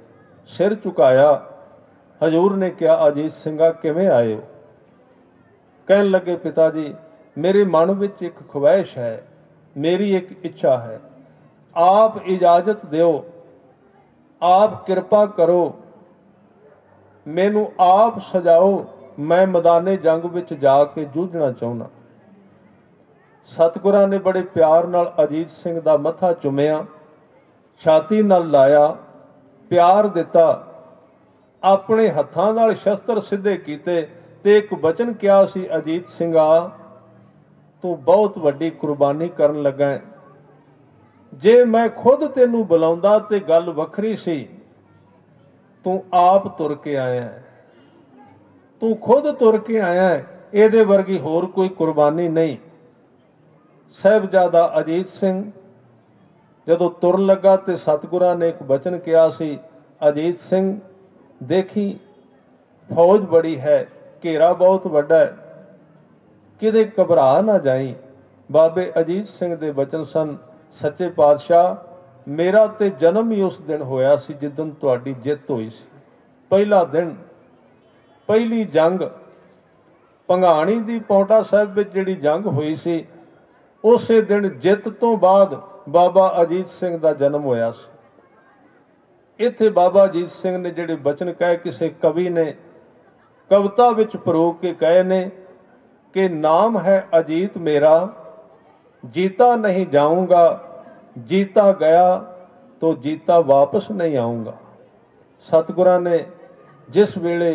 सिर झुकाया। हजूर ने कहा, अजीत सिंघा किवें आए हो? कहन लगे, पिता जी मेरे मन विच एक ख्वाहिश है, मेरी एक इच्छा है, आप इजाजत दिओ, आप कृपा करो, मैनू आप सजाओ, मैं मैदाने जंग विच जाके जूझना चाहुंदा। सतगुरां ने बड़े प्यार नाल अजीत सिंह दा मथा चुमिया, छाती नाल लाया, प्यार दिता, अपने हत्थां नाल शस्त्र सिद्धे कीते ते एक वचन किया सी, अजीत सिंघा तू बहुत वड्डी कुर्बानी करन लगा है, जे मैं खुद तैनू बुलाउंदा ते गल वखरी सी, तू आप तुर के आया है, तू खुद तुर के आया है, इहदे वर्गी होर कोई कुर्बानी नहीं। साहिबजादा अजीत सिंह जदों तुरन लगा तो सतगुरां ने एक वचन किया सी, अजीत सिंह देखी फौज बड़ी है, घेरा बहुत वड्डा है, किते घबरा ना जाई। बाबे अजीत सिंह दे वचन सन, सच्चे पातशाह मेरा तो जन्म ही उस दिन होया सी जिदन तुहाडी जित हुई सी। पहला दिन, पहली जंग पंघाणी दी पौंटा साहिब विच जिहड़ी जंग हुई सी, उस दिन जित तो बाद बाबा अजीत सिंह दा जन्म होया सी। इत्थे बाबा अजीत सिंह ने जिहड़े बचन कहे किसी कवि ने कविता विच परोग के कहे ने कि नाम है अजीत मेरा, जीता नहीं जाऊंगा, जीता गया तो जीता वापस नहीं आऊँगा। सतगुरां ने जिस वेले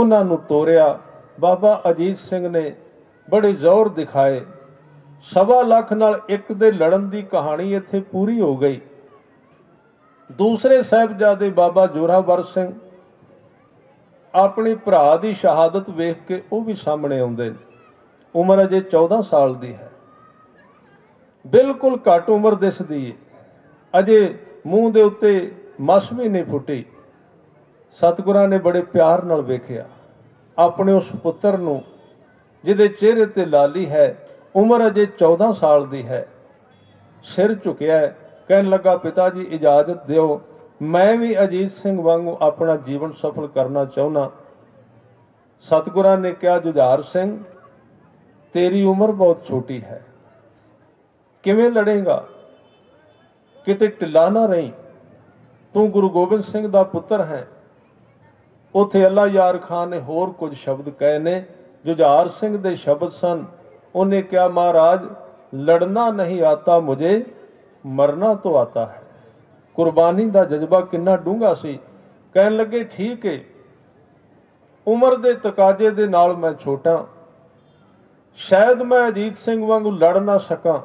उन्हां नूं तोरिया बाबा अजीत सिंह ने बड़े जोर दिखाए। सवा लाख नाल एक दे लड़न दी कहानी इत्थे पूरी हो गई। दूसरे साहिबजादे बाबा जोरावर सिंह अपने भरा की शहादत वेख के वह भी सामने आउंदे ने। उम्र अजे चौदह साल की है, बिल्कुल घट उम्र दिसदी है, अजे मूँह दे उत्ते मस भी नहीं फुटी। सतगुरां ने बड़े प्यार नाल वेखिया अपने उस पुत्र नूं जिहदे चेहरे ते लाली है, उम्र अजे चौदह साल की है। सिर झुकिया, कहने लगा, पिता जी इजाजत दियो, मैं भी अजीत सिंह वांगू अपना जीवन सफल करना चाहना। सतगुरां ने कहा, जुझार सिंह तेरी उम्र बहुत छोटी है, किवें लड़ेगा, किते ढिला ना रही, तू गुरु गोबिंद सिंह दा पुत्र है। उत्थे अल्ला यार खान ने होर कुछ शब्द कहे ने, जुझार सिंह दे शब्द सन। उन्हें कहा, महाराज लड़ना नहीं आता मुझे, मरना तो आता है। कुर्बानी दा जज्बा कितना डूंगा सी। कहन लगे, ठीक है, उम्र दे तकाजे दे नाल मैं छोटा, शायद मैं अजीत सिंह वांगू लड़ ना सका,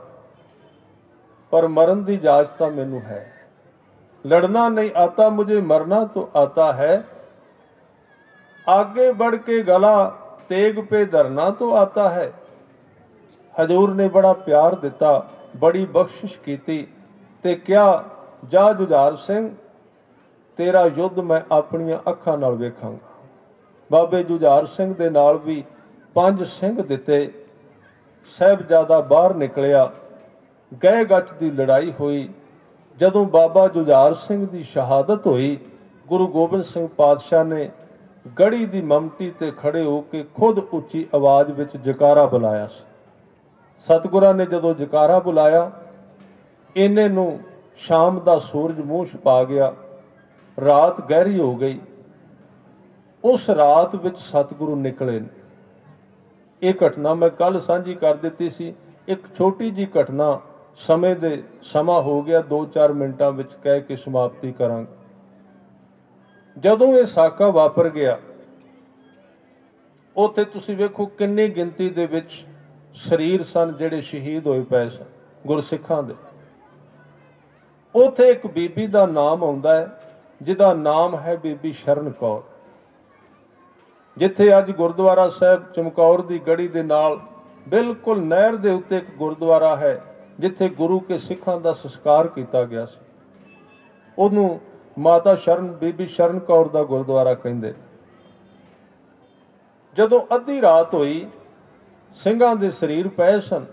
पर मरन दी इजाजत मैनू है। लड़ना नहीं आता मुझे, मरना तो आता है। आगे बढ़ के गला तेग पे धरना तो आता है। हजूर ने बड़ा प्यार दिता, बड़ी बख्शिश कीती ते क्या, जा जुझार सिंह, तेरा युद्ध मैं अपनिया अखां नाल वेखांगा। बाबे जुझार सिंह दे नाल भी पंज सिंह दिते। साहिबजादा बाहर निकलिया, गए गच की लड़ाई हुई। जदों बाबा जुझार सिंह की शहादत हुई, गुरु गोबिंद सिंह पातशाह ने गढ़ी की ममटी ते खड़े होकर खुद उच्ची आवाज़ विच जकारा बुलाया। सतगुरां ने जदों जकारा बुलाया, इन्हें नूं शाम का सूरज मूँह छुपा गया, रात गहरी हो गई। उस रात विच सतगुरु निकले ने। ये घटना मैं कल सांझी कर दिती सी, एक छोटी जी घटना, समय दे समा हो गया, दो चार मिनटां विच कह के समाप्ति करांगा। जदों ये साका वापर गया, उत्थे तुसीं वेखो किन्नी गिनती दे विच शरीर सन जिहड़े शहीद होए पए सन गुरसिखां दे। उत्थे एक बीबी दा नाम आउंदा है जिहदा नाम है बीबी शरण कौर। जिथे अज गुरुद्वारा साहिब चमकौर दी गढ़ी दे नाल बिल्कुल नहर दे उत्ते एक गुरुद्वारा है जिथे गुरु के सिखां दा संस्कार किया गया सी। उहनूं माता शरण, बीबी शरण कौर दा गुरुद्वारा कहिंदे। जदों अद्धी रात होई, ਸਿੰਘਾਂ ਦੇ ਸਰੀਰ ਪਏ ਸਨ।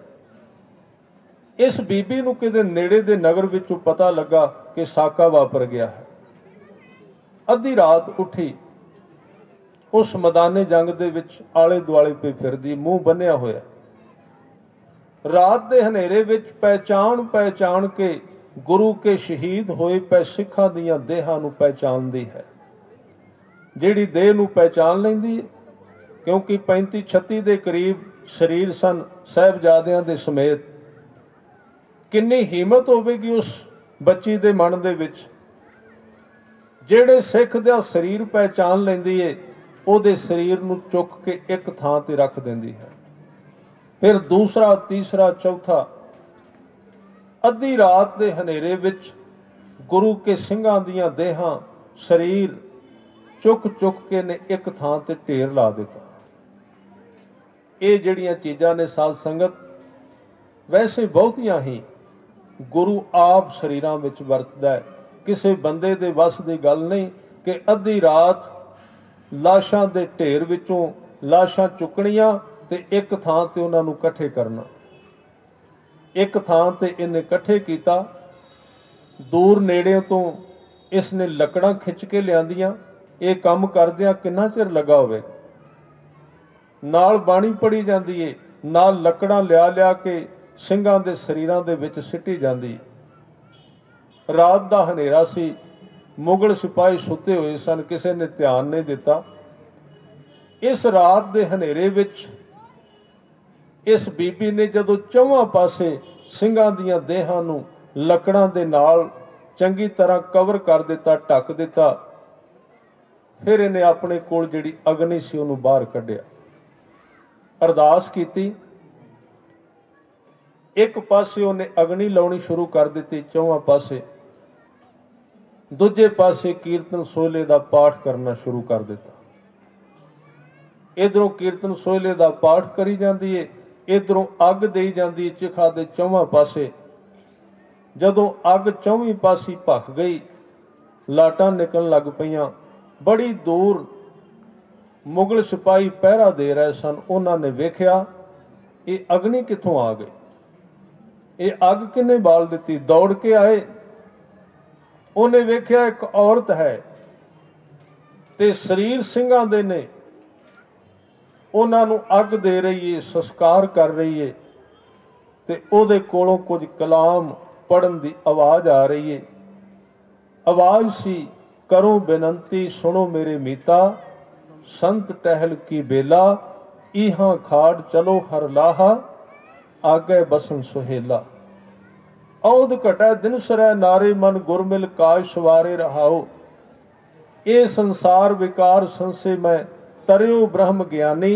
ਇਸ ਬੀਬੀ ਨੂੰ ਕਿਤੇ ਨੇੜੇ ਦੇ ਨਗਰ ਵਿੱਚੋਂ ਪਤਾ ਲੱਗਾ ਕਿ ਸਾਕਾ ਵਾਪਰ ਗਿਆ ਹੈ। ਅੱਧੀ ਰਾਤ ਉੱਠੀ, ਉਸ ਮੈਦਾਨੇ ਜੰਗ ਦੇ ਵਿੱਚ ਆਲੇ ਦੁਆਲੇ ਪੇ ਫਿਰਦੀ, ਮੂੰਹ ਬੰਨਿਆ ਹੋਇਆ। ਰਾਤ ਦੇ ਹਨੇਰੇ ਵਿੱਚ ਪਹਿਚਾਣ ਪਹਿਚਾਣ ਕੇ ਗੁਰੂ ਕੇ ਸ਼ਹੀਦ ਹੋਏ ਪਏ ਸਿੱਖਾਂ ਦੀਆਂ ਦੇਹਾਂ ਨੂੰ ਪਹਿਚਾਣਦੀ ਹੈ। ਜਿਹੜੀ ਦੇਹ ਨੂੰ ਪਹਿਚਾਣ ਲੈਂਦੀ, क्योंकि पैंती छत्ती के करीब शरीर सन साहिबजादियां दे समेत। किन्नी हिम्मत होगी उस बच्ची दे मन दे विच, जेड़े सिख दा शरीर पहचान लैंदी है, उहदे शरीर नूं चुक के एक थां ते रख देंदी है। फिर दूसरा, तीसरा, चौथा। अद्धी रात दे हनेरे विच गुरु के सिंघां दियां देहां शरीर चुक चुक के ने एक थां ते ढेर ला दिता। ये जड़ियां चीज़ां ने साध संगत, वैसे बहुतियां ही गुरु आप शरीरां विच वरतदा है। किसी बंदे दे वस दी गल नहीं कि अद्धी रात लाशां दे ढेर विचों लाशां चुकणियां ते एक थां ते उहनां नूं इकट्ठे करना। एक थां ते इन्हें इकट्ठे कीता। दूर नेड़े तो इसने लकड़ां खिंच के लियांदियां। ये काम करदियां कितना चिर लगा होवेगा। नाल बाणी पढ़ी जाती है, नाल लकड़ां लिया लिया के सिंघां दे शरीरां दे विच सिटी जाती। रात दा हनेरा सी, मुगल सिपाही सुते हुए सन, किसी ने ध्यान नहीं दिता। इस रात के हनेरे विच इस बीबी ने जदों चौहां पासे ਸਿੰਘਾਂ ਦੀਆਂ ਦੇਹਾਂ ਨੂੰ ਲੱਕੜਾਂ ਦੇ ਨਾਲ ਚੰਗੀ ਤਰ੍ਹਾਂ ਕਵਰ ਕਰ ਦਿੱਤਾ, ਢੱਕ ਦਿੱਤਾ। ਫਿਰ ਇਹਨੇ ਆਪਣੇ ਕੋਲ ਜਿਹੜੀ ਅਗਨੀ ਸੀ ਉਹਨੂੰ ਬਾਹਰ ਕੱਢਿਆ, ਅਰਦਾਸ ਕੀਤੀ। ਇੱਕ ਪਾਸੇ ਉਹਨੇ ਅਗਨੀ ਲਾਉਣੀ ਸ਼ੁਰੂ ਕਰ ਦਿੱਤੀ ਚੌਹਾਂ ਪਾਸੇ, ਦੂਜੇ ਪਾਸੇ ਕੀਰਤਨ ਸੋਹਲੇ ਦਾ ਪਾਠ ਕਰਨਾ ਸ਼ੁਰੂ ਕਰ ਦਿੱਤਾ। ਇਧਰੋਂ ਕੀਰਤਨ ਸੋਹਲੇ ਦਾ ਪਾਠ ਕਰੀ ਜਾਂਦੀ ਏ, इधरों अग दई जाती चिखा दे चौहां पासे। जदों अग चौवीं पासी भख गई, लाटां निकल लग पईयां। बड़ी दूर मुगल सिपाही पहरा दे रहे सन, उन्होंने वेख्या ये अग्नि कितों आ गई, ये अग किने बाल दिती। दौड़ के आए, उन्हें वेख्या एक औरत है ते शरीर ਸਿੰਘਾਂ ਦੇ ਨੇ, उन्होंने अग दे रही है, संस्कार कर रही है। ते उहदे कोलों कुछ कलाम पढ़न की आवाज़ आ रही है। आवाज़ सी, करो बेनती सुनो मेरे मीता, संत टहल की बेला, इहां खाड़ चलो हर लाहा, आगे बसन सुहेला। औध घटै दिन सरह नारे मन, गुरमिल काज सवारे रहाओ। ये संसार विकार संसे मैं, तरियो ब्रह्म ज्ञानी,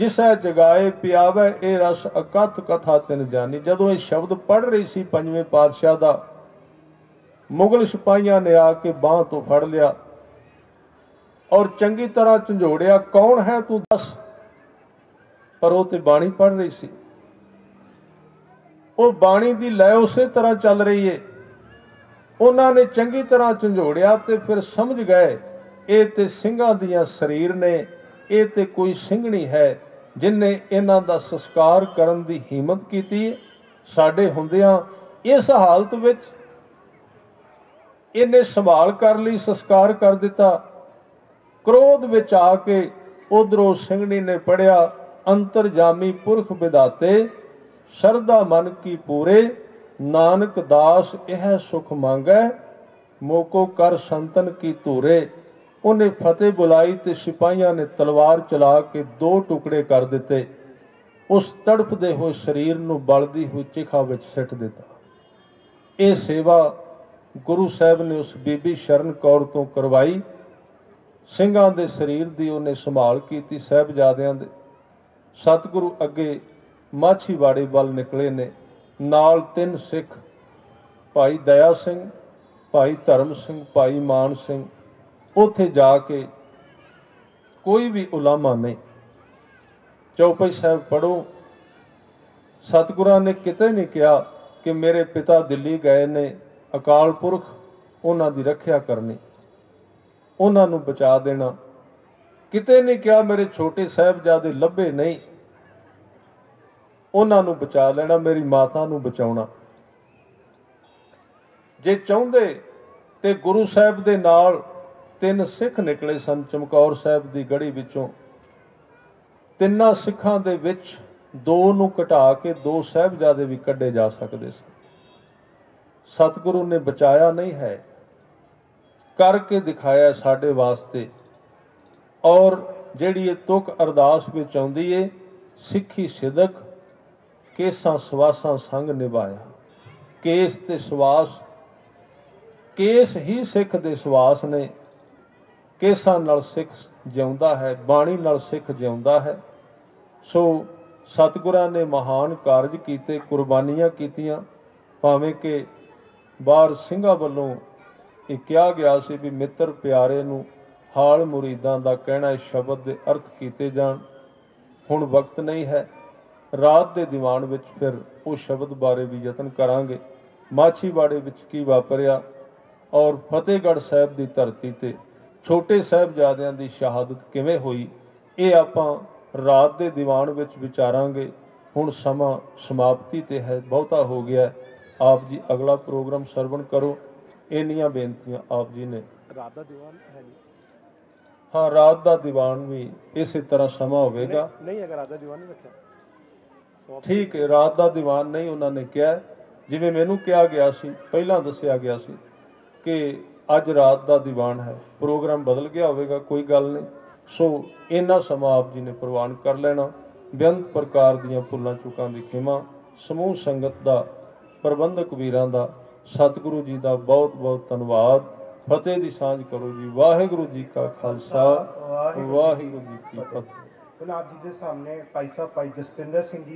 जिसे जगाए पियावे ए रस अकथ कथा तिन जानी। जदों ये शब्द पढ़ रही सी पंजवें पातशाह दा, मुगल सिपाहियां ने आके बांह तो फड़ लिया और चंगी तरह झंझोड़िया, कौन है तू दस। पर वो ते बाणी पढ़ रही सी, वो बाणी दी लय उसे तरह चल रही है। उन्होंने चंगी तरह झंझोड़िया ते फिर समझ गए ये ते ਸਿੰਘਾਂ ਦੀਆਂ शरीर ने, ਇਹ ਤੇ ਕੋਈ ਸਿੰਘਣੀ ਹੈ ਜਿਨ੍ਹਾਂ ਇਹਨਾਂ ਦਾ ਸੰਸਕਾਰ ਕਰਨ ਦੀ ਹਿੰਮਤ ਕੀਤੀ ਹੈ। ਸਾਡੇ ਹੁੰਦਿਆਂ ਇਸ ਹਾਲਤ ਵਿੱਚ ਇਹਨੇ ਸੰਭਾਲ ਕਰ ਲਈ, ਸੰਸਕਾਰ ਕਰ ਦਿੱਤਾ। ਕ੍ਰੋਧ ਵਿੱਚ ਆ ਕੇ ਉਧਰੋਂ ਸਿੰਘਣੀ ਨੇ ਪੜਿਆ, ਅੰਤਰਜਾਮੀ ਪੁਰਖ ਵਿਦਾਤੇ, ਸ਼ਰਧਾ ਮਨ ਕੀ ਪੂਰੇ, ਨਾਨਕ ਦਾਸ ਇਹ ਸੁਖ ਮੰਗੈ, ਮੋਕੋ ਕਰ ਸੰਤਨ ਕੀ ਧੂਰੇ। उन्हें फतेह बुलाई तो सिपाहियों ने तलवार चला के दो टुकड़े कर दिते, उस तड़फते हुए शरीर को बलदी हुई चिखा विच सिट दिता। ये सेवा गुरु साहब ने उस बीबी शरण कौर तो करवाई। ਸਿੰਘਾਂ ਦੇ शरीर की उन्हें संभाल की। साहिबजादियां दे सतगुरु अगे माछीवाड़े वाल निकले ने, नाल तीन सिख, भाई दया सिंह, भाई धर्म सिंह, भाई मान सिंह। उथे जाके कोई भी उलामा नहीं, चौपाई साहब पढ़ो। सतगुरां ने किते नहीं कहा कि मेरे पिता दिल्ली गए ने, अकाल पुरख, उन्हां दी रखिया करनी, उन्हां नूं बचा देना। किते नहीं कहा मेरे छोटे साहिबजादे लभे नहीं, उन्हां नूं बचा लेना, मेरी माता नूं बचाउणा। जे चाहुंदे ते गुरु साहब दे नाल तीन सिख निकले सन चमकौर साहब की गढ़ी विचों। तिना सिखां दे विच दो नूं घटा के दो साहिबजादे भी कढ़े जा सकते सन। सतगुरु ने बचाया नहीं है, करके दिखाया साडे वास्ते। और जिहड़ी ये तुक अरदास विच आउंदी है, सिखी सिदक केसां सवासां संग निभाया। केस ते सवास, केस ही सिख दे सवास ने। केसां नाल सिख जिउंदा है, बाणी नाल सिख जिउंदा है। सो सतगुरां ने महान कारज कीते, कुर्बानियां कीतियां। भावें कि बाहर ਸਿੰਘਾਂ ਵੱਲੋਂ ਇਹ ਕਿਹਾ ਗਿਆ ਸੀ भी मित्र प्यारे नूं हाल मुरीदां दा कहना है शब्द दे अर्थ कीते जाण। हुण वक्त नहीं है, रात दे दीवान विच फिर उह शब्द बारे भी यतन करांगे, माछीवाड़े विच की वापरिया और फतेहगढ़ साहिब दी धरती ते छोटे साहिबजादियां दी शहादत किवें होई, ये आपां रात दे दीवान विच विचारांगे। हुण समा समाप्ति ते है, बहुता हो गया। आप जी अगला प्रोग्राम सरवण करो। इन्नियां बेनतियां आप जी ने। रात दा दीवान है जी? हाँ, रात दा दीवान भी इस तरह समा होगा। नहीं, अगर रात दा दीवान नहीं रखा ठीक है। रात दा दीवान नहीं उन्होंने कहा, जिवें मैनूं कहा गया सी, पहलां दस्सिया गया सी कि अज रात का दीवान है, प्रोग्राम बदल गया होगा, कोई गल नहीं। सो इन्ना समा आप जी ने प्रवान कर लेना। बेअंत प्रकार दीयां पुलां चुकां दी खेमा समूह संगत का, प्रबंधक वीरां दा, सतगुरु जी का बहुत बहुत धन्यवाद। फतेह की सांझ करो जी। वाहेगुरु जी का खालसा, वाहेगुरु जी की फतेह।